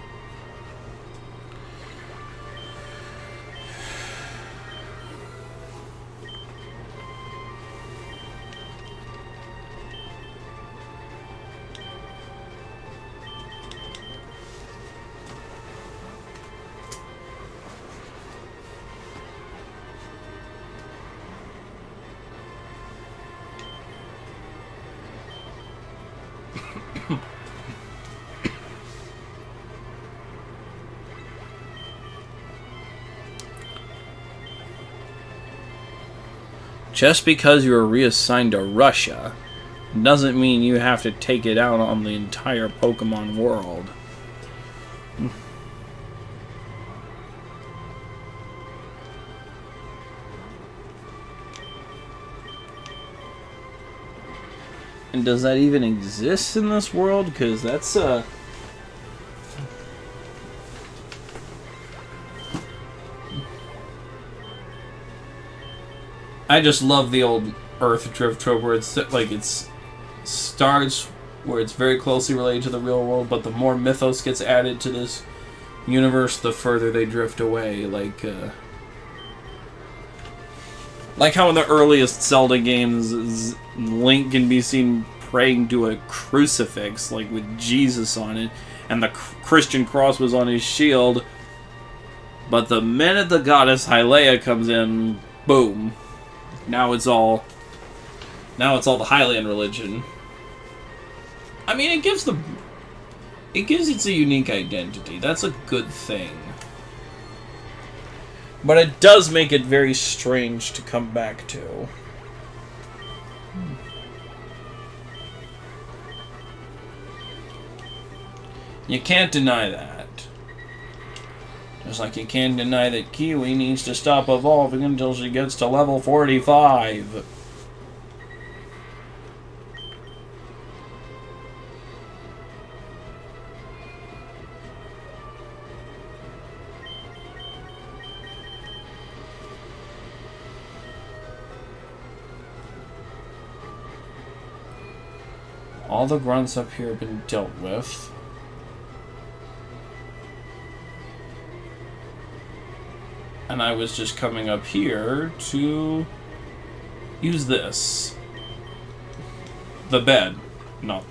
Just because you're reassigned to Russia doesn't mean you have to take it out on the entire Pokemon world. And does that even exist in this world? Because that's a... Uh... I just love the old Earth drift trope where it's like it's starts where it's very closely related to the real world, but the more mythos gets added to this universe, the further they drift away. Like, uh, like how in the earliest Zelda games, Link can be seen praying to a crucifix, like with Jesus on it, and the Christian cross was on his shield. But the minute the goddess Hylia comes in, boom. Now it's all, now it's all the Highland religion. I mean, it gives the, it gives it a unique identity. That's a good thing. But it does make it very strange to come back to. You can't deny that. Just like you can't deny that Kiwi needs to stop evolving until she gets to level forty-five. All the grunts up here have been dealt with. And I was just coming up here to use this. The bed. Not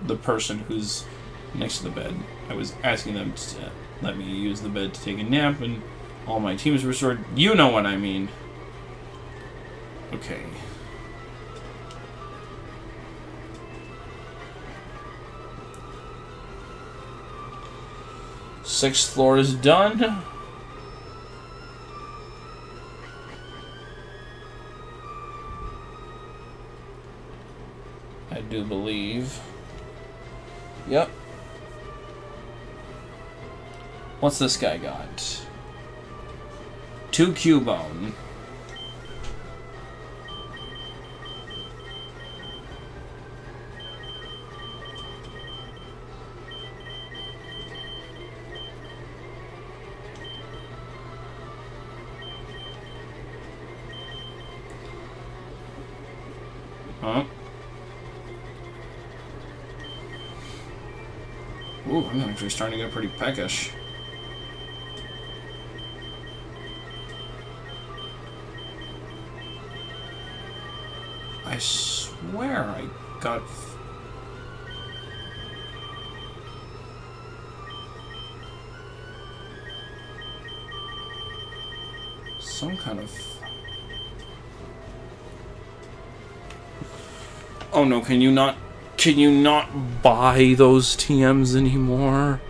the person who's next to the bed. I was asking them to let me use the bed to take a nap, and all my team is restored. You know what I mean. Okay. Sixth floor is done. I do believe. Yep. What's this guy got? Two Cubone. Huh? Ooh, I'm actually starting to get pretty peckish. I swear I got... some kind of... Oh no, can you not... Can you not buy those T Ms anymore?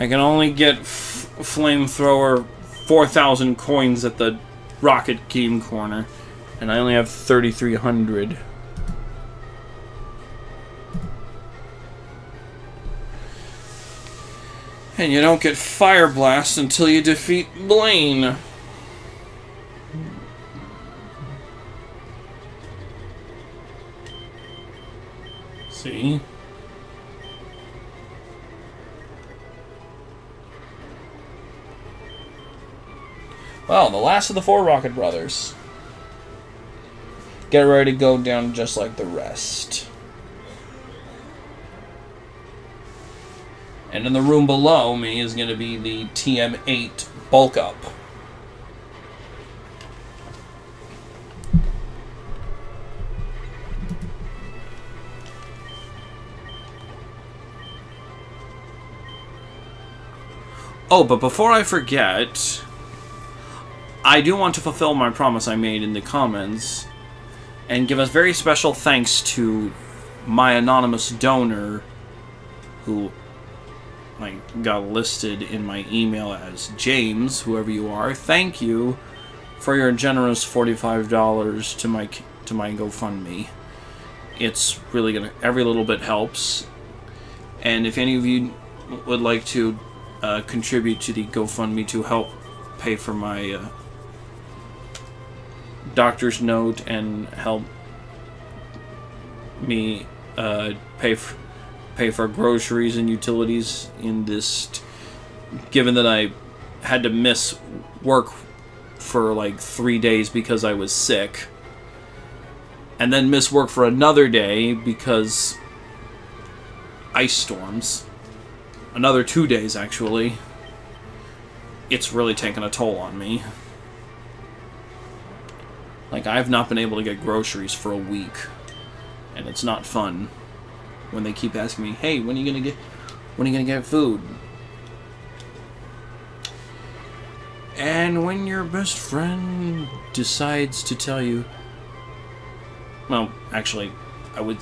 I can only get f flamethrower four thousand coins at the Rocket Game Corner, and I only have thirty-three hundred. And you don't get Fire Blast until you defeat Blaine. See? Well, the last of the four Rocket Brothers. Get ready to go down just like the rest. And in the room below me is going to be the T M eight Bulk Up. Oh, but before I forget... I do want to fulfill my promise I made in the comments and give a very special thanks to my anonymous donor who like got listed in my email as James, whoever you are. Thank you for your generous forty-five dollars to my to my GoFundMe. It's really gonna, every little bit helps. And if any of you would like to uh, contribute to the GoFundMe to help pay for my uh, doctor's note and help me uh, pay for, pay for groceries and utilities in this, given that I had to miss work for like three days because I was sick and then miss work for another day because ice storms, another two days actually, it's really taken a toll on me. Like, I've not been able to get groceries for a week. And it's not fun when they keep asking me, hey, when are you gonna get when are you gonna get food? And when your best friend decides to tell you, well, actually, I would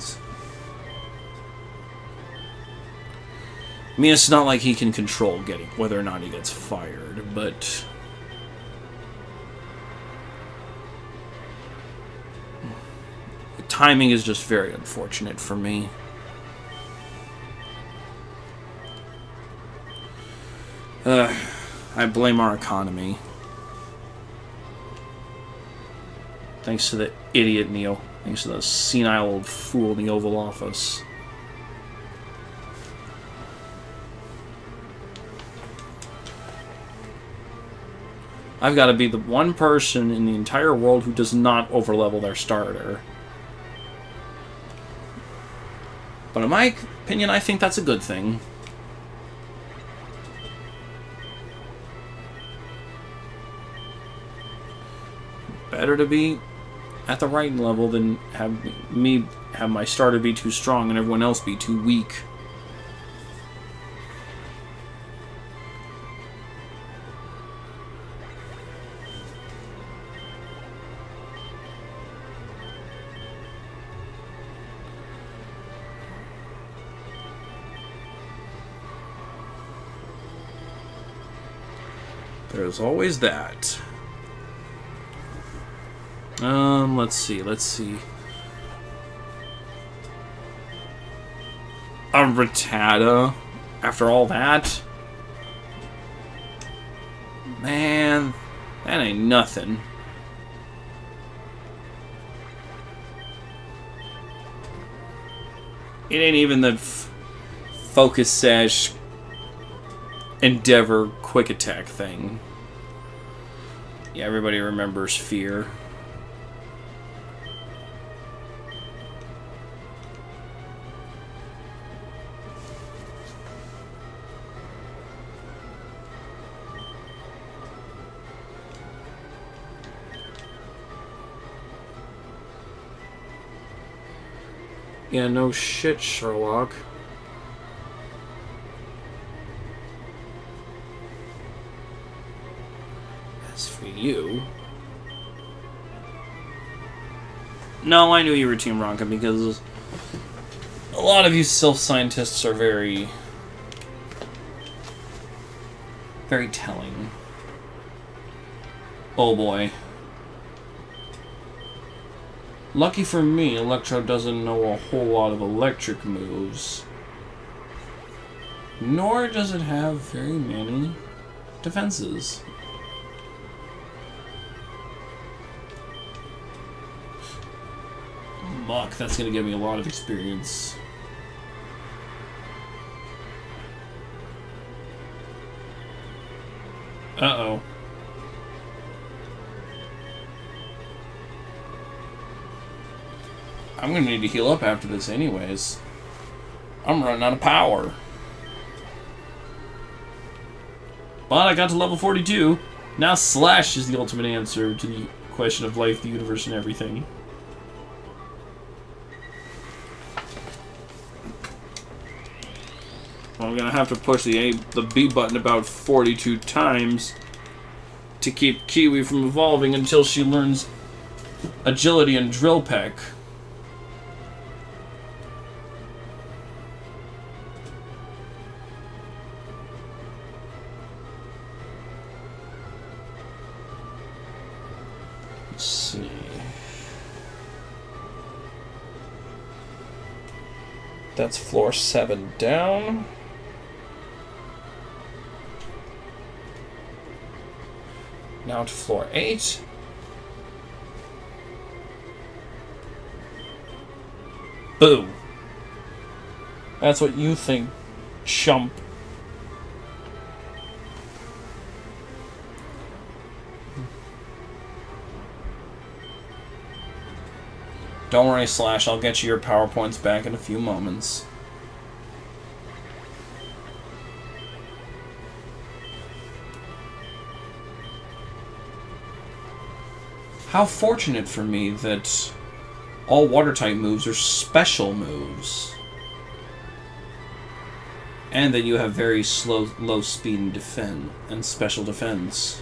I mean, it's not like he can control getting whether or not he gets fired, but timing is just very unfortunate for me. Uh, I blame our economy. Thanks to the idiot Neil. Thanks to the senile old fool in the Oval Office. I've got to be the one person in the entire world who does not overlevel their starter. But in my opinion, I think that's a good thing. Better to be at the right level than have me have my starter be too strong and everyone else be too weak. There's always that. Um, let's see, let's see. A Rattata after all that? Man, that ain't nothing. It ain't even the f Focus Sash Endeavor Quick Attack thing. Yeah, everybody remembers Fear. Yeah, no shit, Sherlock. As for you... No, I knew you were Team Rocket because a lot of you self-scientists are very... very telling. Oh boy. Lucky for me, Electro doesn't know a whole lot of electric moves. Nor does it have very many defenses. Muck, that's gonna give me a lot of experience. Uh-oh. I'm gonna need to heal up after this anyways. I'm running out of power. But I got to level forty-two. Now Slash is the ultimate answer to the question of life, the universe, and everything. I'm gonna have to push the A, the B button about forty-two times to keep Kiwi from evolving until she learns agility and drill peck. That's floor seven down. Now to floor eight. Boom. That's what you think, chump. Don't worry, Slash, I'll get you your PowerPoints back in a few moments. How fortunate for me that all water-type moves are special moves. And that you have very slow, low speed and defend, and special defense.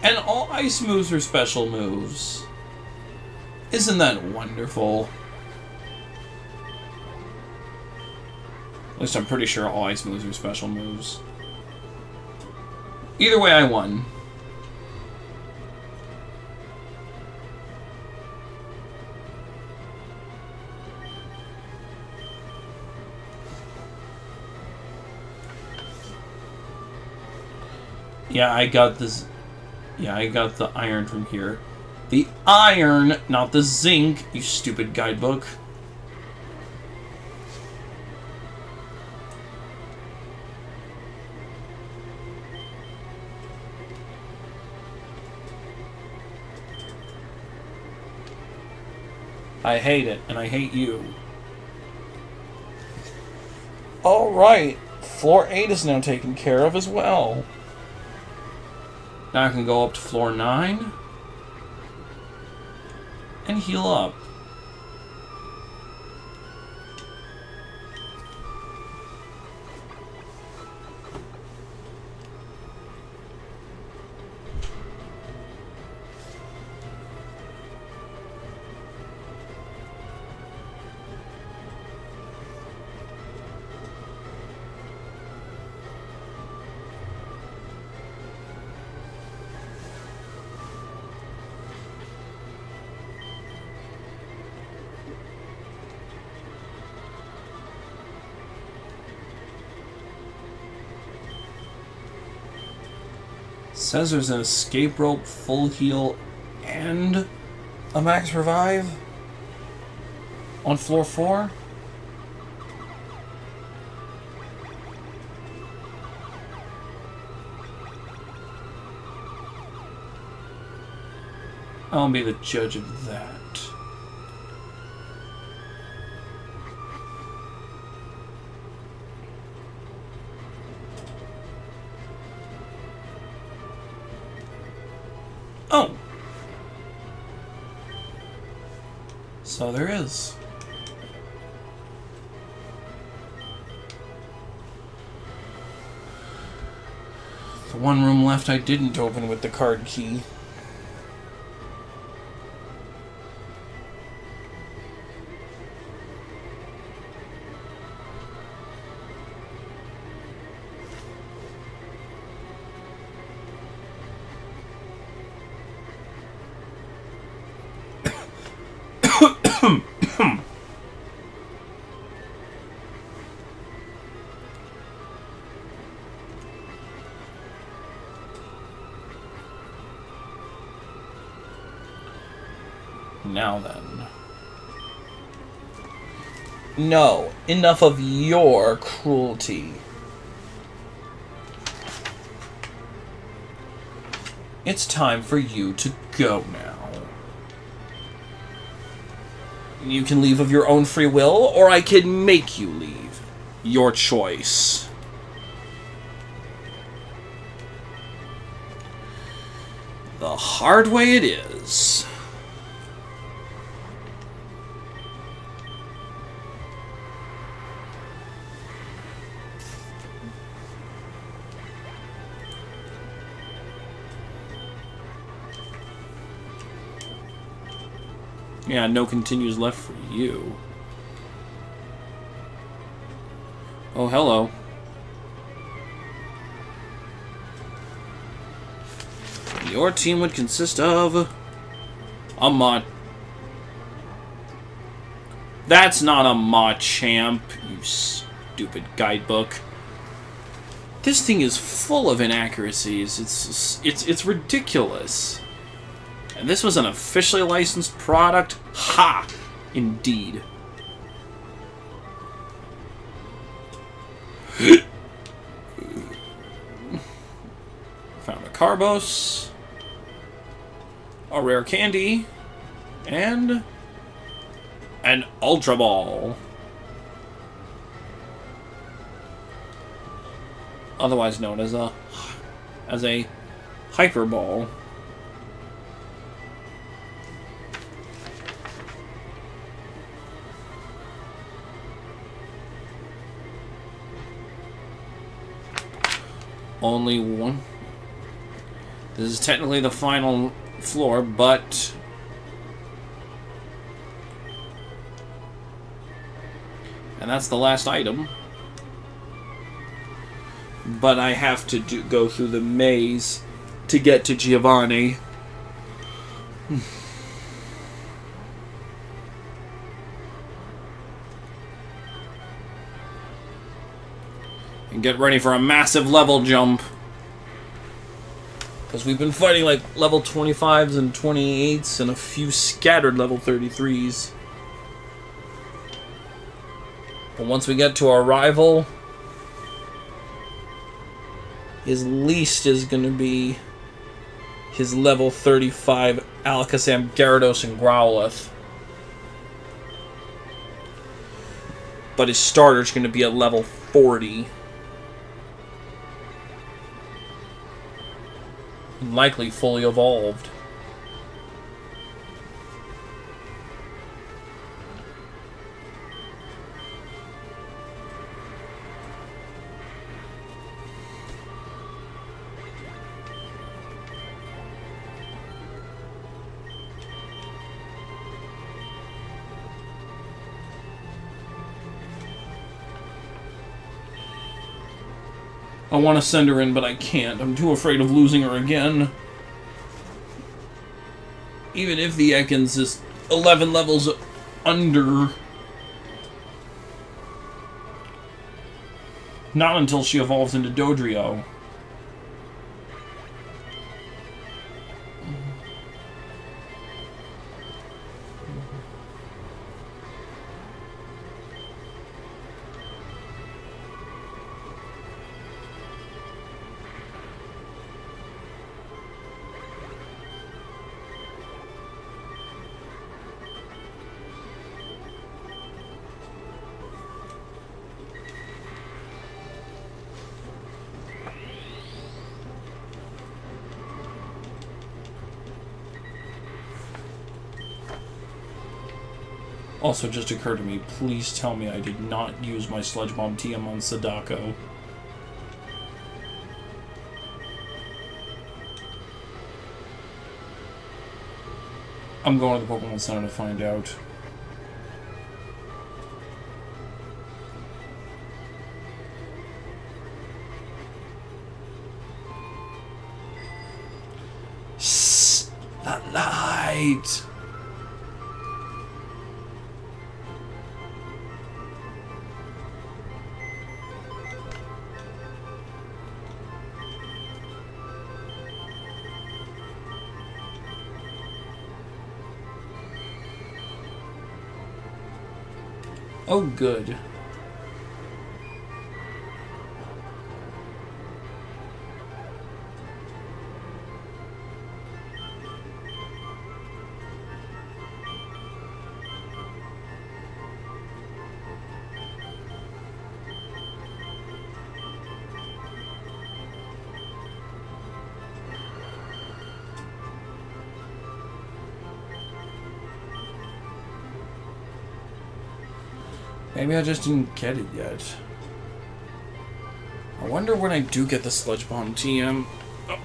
And all ice moves are special moves. Isn't that wonderful? At least I'm pretty sure all ice moves are special moves. Either way, I won. Yeah, I got this... Yeah, I got the iron from here. The iron, not the zinc, you stupid guidebook. I hate it, and I hate you. Alright, floor eight is now taken care of as well. Now I can go up to floor nine. and heal up. Says there's an escape rope, full heal, and a max revive on floor four. I'll be the judge of that. So there is. The one room left I didn't open with the card key. Now then. No, enough of your cruelty. It's time for you to go now. You can leave of your own free will, or I can make you leave. Your choice. The hard way it is. Yeah, no continues left for you. Oh, hello. Your team would consist of a Mach. That's not a Machamp, you stupid guidebook. This thing is full of inaccuracies. It's it's it's ridiculous. And this was an officially licensed product? Ha! Indeed. Found a Carbos, a rare candy, and an Ultra Ball. Otherwise known as a as a Hyper Ball. Only one. This is technically the final floor, but and that's the last item. But I have to do, go through the maze to get to Giovanni. Get ready for a massive level jump. Because we've been fighting like level twenty-fives and twenty-eights and a few scattered level thirty-threes. But once we get to our rival, his least is going to be his level thirty-five Alakazam, Gyarados, and Growlithe. But his starter's going to be at level forty. Likely fully evolved. I want to send her in, but I can't. I'm too afraid of losing her again. Even if the Ekans is eleven levels under. Not until she evolves into Dodrio. Also just occurred to me, please tell me I did not use my Sledge Bomb T M on Sadako. I'm going to the Pokemon Center to find out. Shh! The light! Oh, good. Maybe I just didn't get it yet. I wonder when I do get the Sludge Bomb T M. Oh.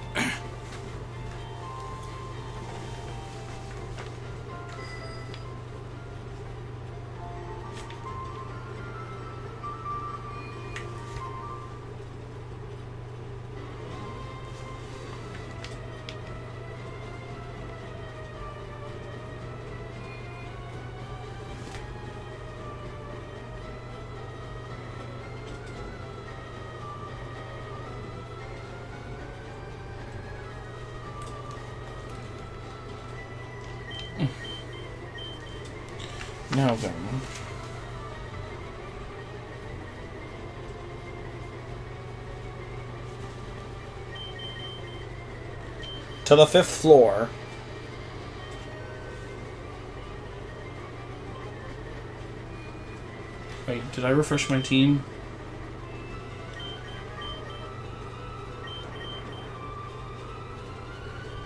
Now then. To the fifth floor. Wait, did I refresh my team?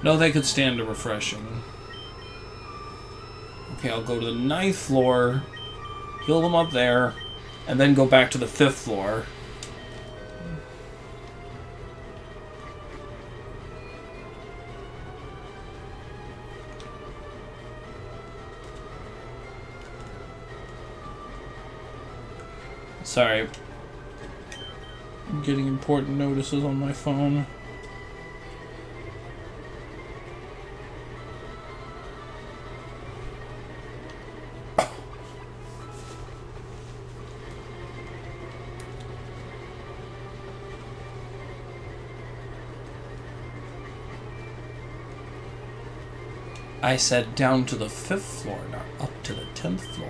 No, they could stand a refreshing. Okay, I'll go to the ninth floor, heal them up there, and then go back to the fifth floor. Sorry. I'm getting important notices on my phone. I said down to the fifth floor, not up to the tenth floor.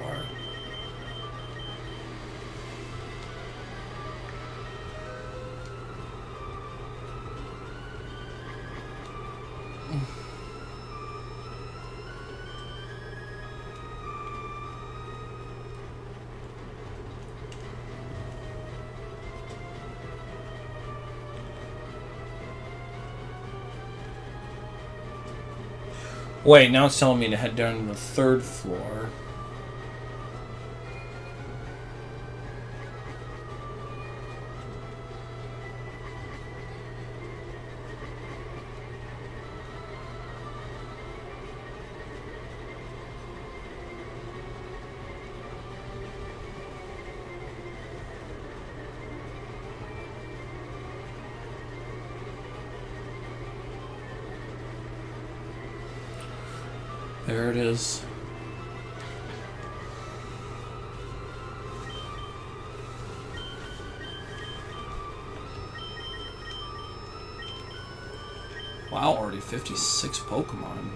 Wait, now it's telling me to head down to the third floor. There it is. Wow, already fifty-six Pokemon.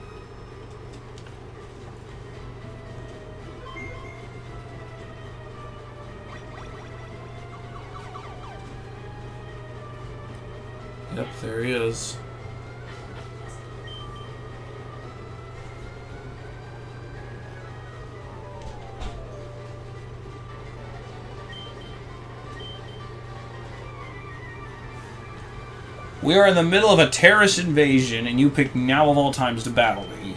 Yep, there he is. We are in the middle of a terrorist invasion, and you pick now of all times to battle me.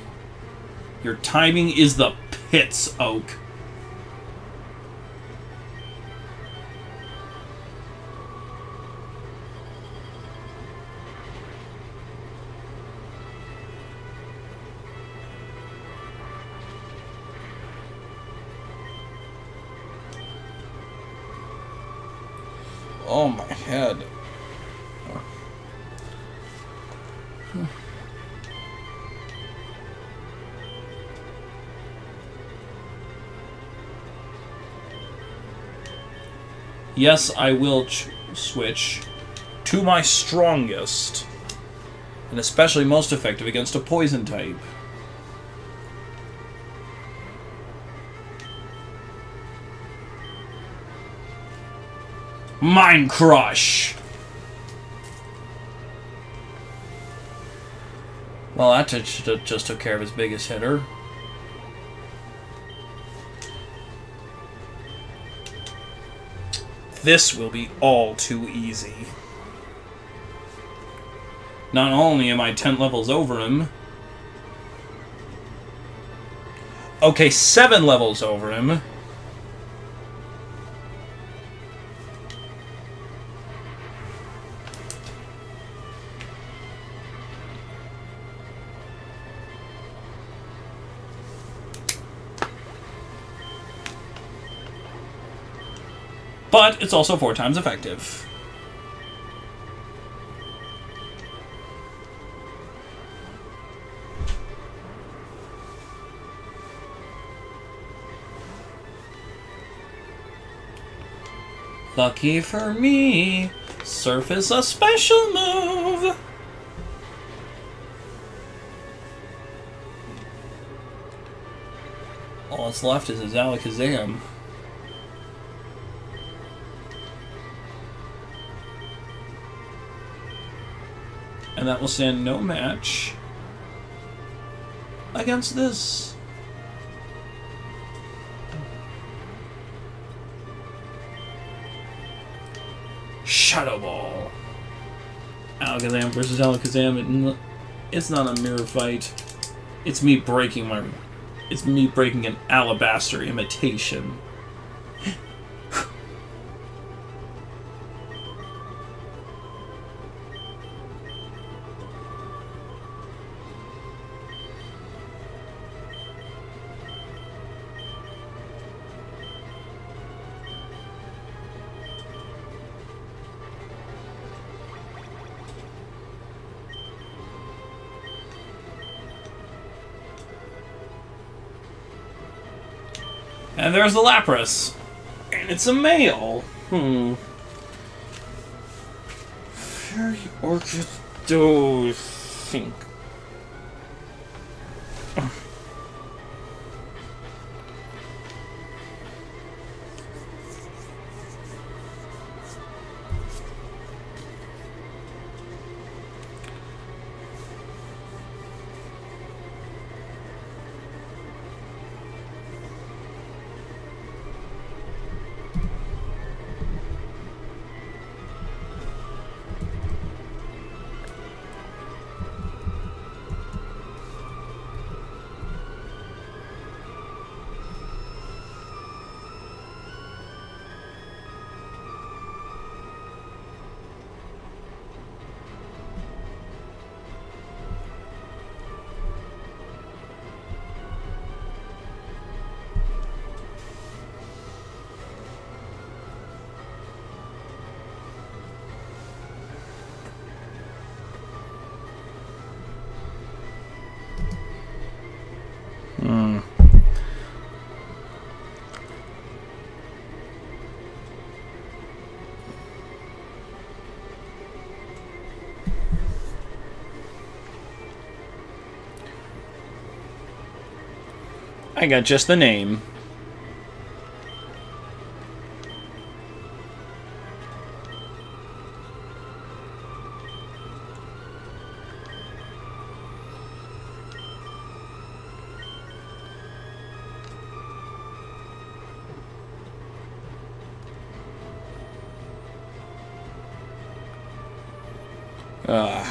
Your timing is the pits, Oak. Oh, my head. Yes, I will ch switch to my strongest, and especially most effective against a poison type. Mind Crush! Well, that just took care of his biggest hitter. This will be all too easy. Not only am I ten levels over him... Okay, seven levels over him. But it's also four times effective. Lucky for me, Surf is a special move. All that's left is his Alakazam. And that will stand no match against this. Shadow Ball. Alakazam versus Alakazam. It's not a mirror fight. It's me breaking my... It's me breaking an alabaster imitation. And there's the Lapras. And it's a male. Hmm. Fairy Orchid do think. I got just the name. Ugh.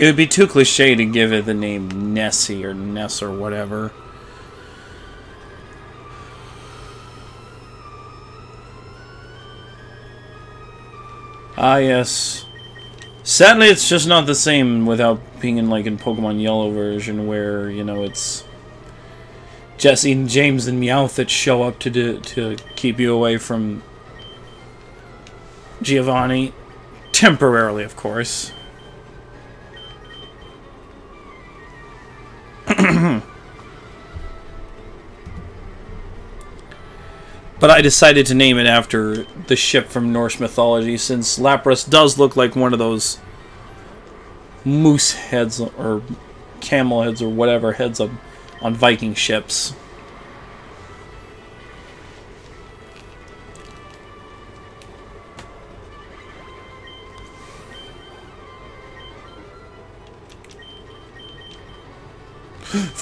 It would be too cliche to give it the name Nessie or Ness or whatever. Ah, yes. Sadly, it's just not the same without being in, like, in Pokemon Yellow version where, you know, it's Jesse and James and Meowth that show up to, do, to keep you away from Giovanni. Temporarily, of course. But I decided to name it after the ship from Norse mythology, since Lapras does look like one of those moose heads or camel heads or whatever heads up on Viking ships.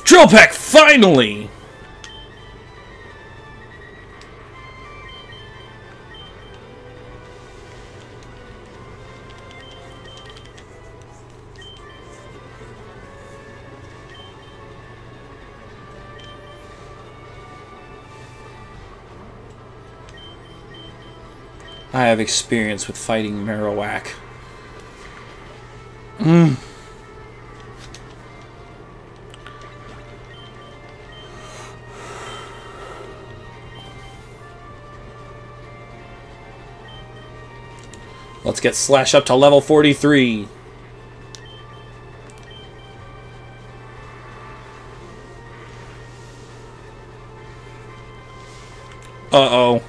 Drill Pack, finally! I have experience with fighting Marowak. Mmm. Let's get Slash up to level forty-three. Uh-oh.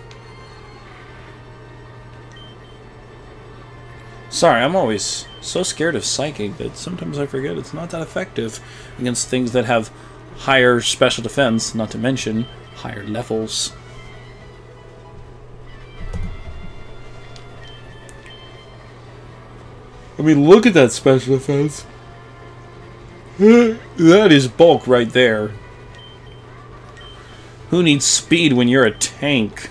Sorry, I'm always so scared of Psychic that sometimes I forget it's not that effective against things that have higher special defense, not to mention higher levels. I mean, look at that special defense. That is bulk right there. Who needs speed when you're a tank?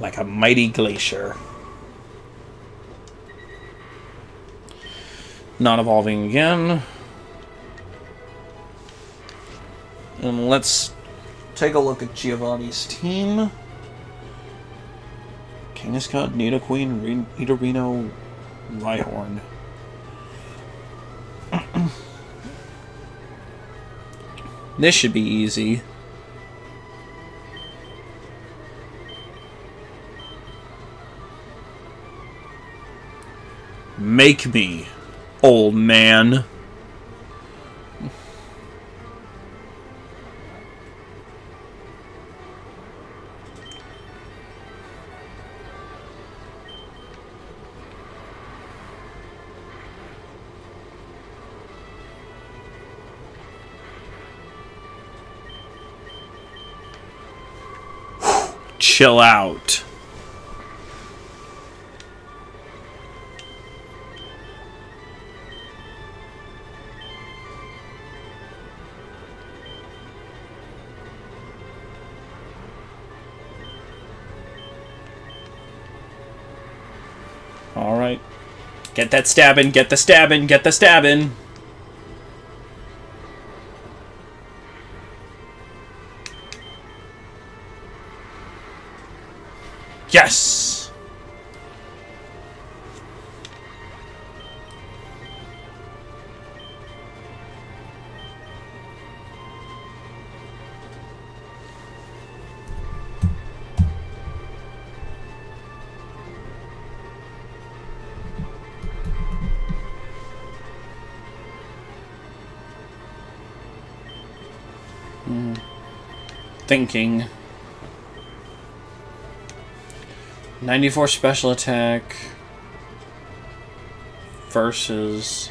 Like a mighty glacier. Not evolving again. And let's take a look at Giovanni's team. Kangaskhan, Nidoqueen, Nidorino, Rhyhorn. This should be easy. Make me, old man. Chill out. All right. Get that stabbing, get the stabbing, get the stabbing. Yes! Hmm. Thinking. ninety-four special attack versus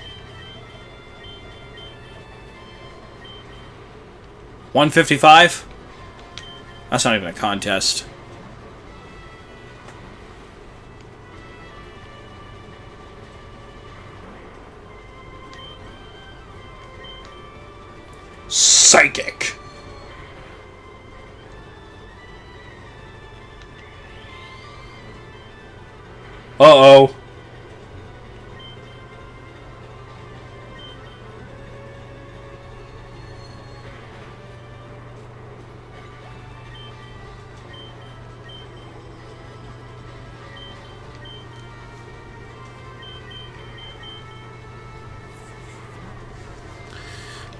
one fifty-five? That's not even a contest. Psychic! Uh-oh.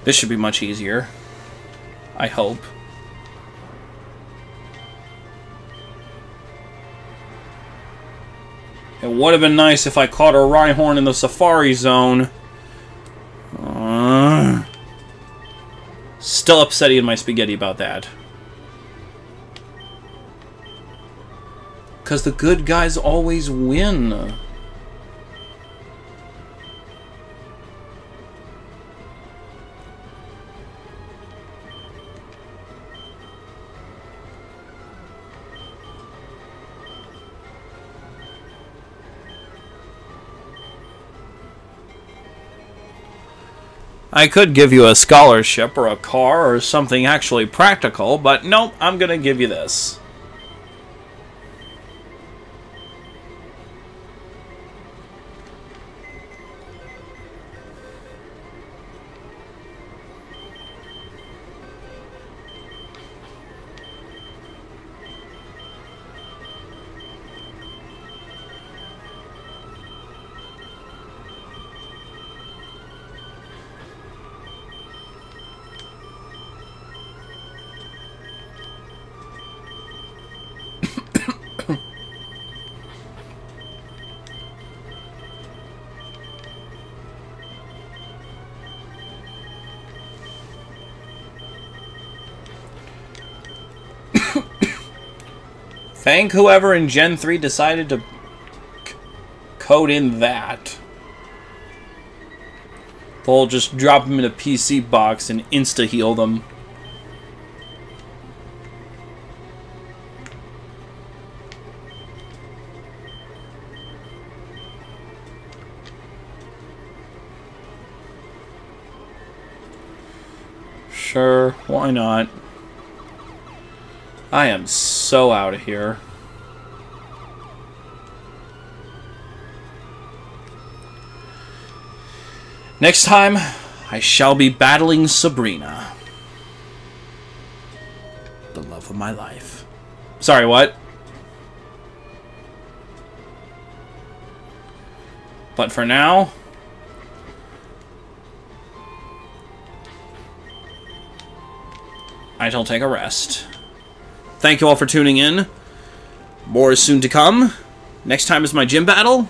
This should be much easier. I hope. It would have been nice if I caught a Rhyhorn in the Safari Zone. Uh, still upsetting my spaghetti about that. Because the good guys always win. I could give you a scholarship or a car or something actually practical, but nope, I'm gonna give you this. Thank whoever in Gen three decided to c code in that. They'll just drop them in a P C box and insta-heal them. Sure, why not? I am so out of here. Next time, I shall be battling Sabrina. The love of my life. Sorry, what? But for now... I shall take a rest. Thank you all for tuning in. More is soon to come. Next time is my gym battle.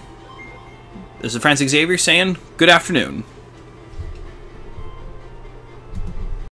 This is Francis Xavyer saying good afternoon.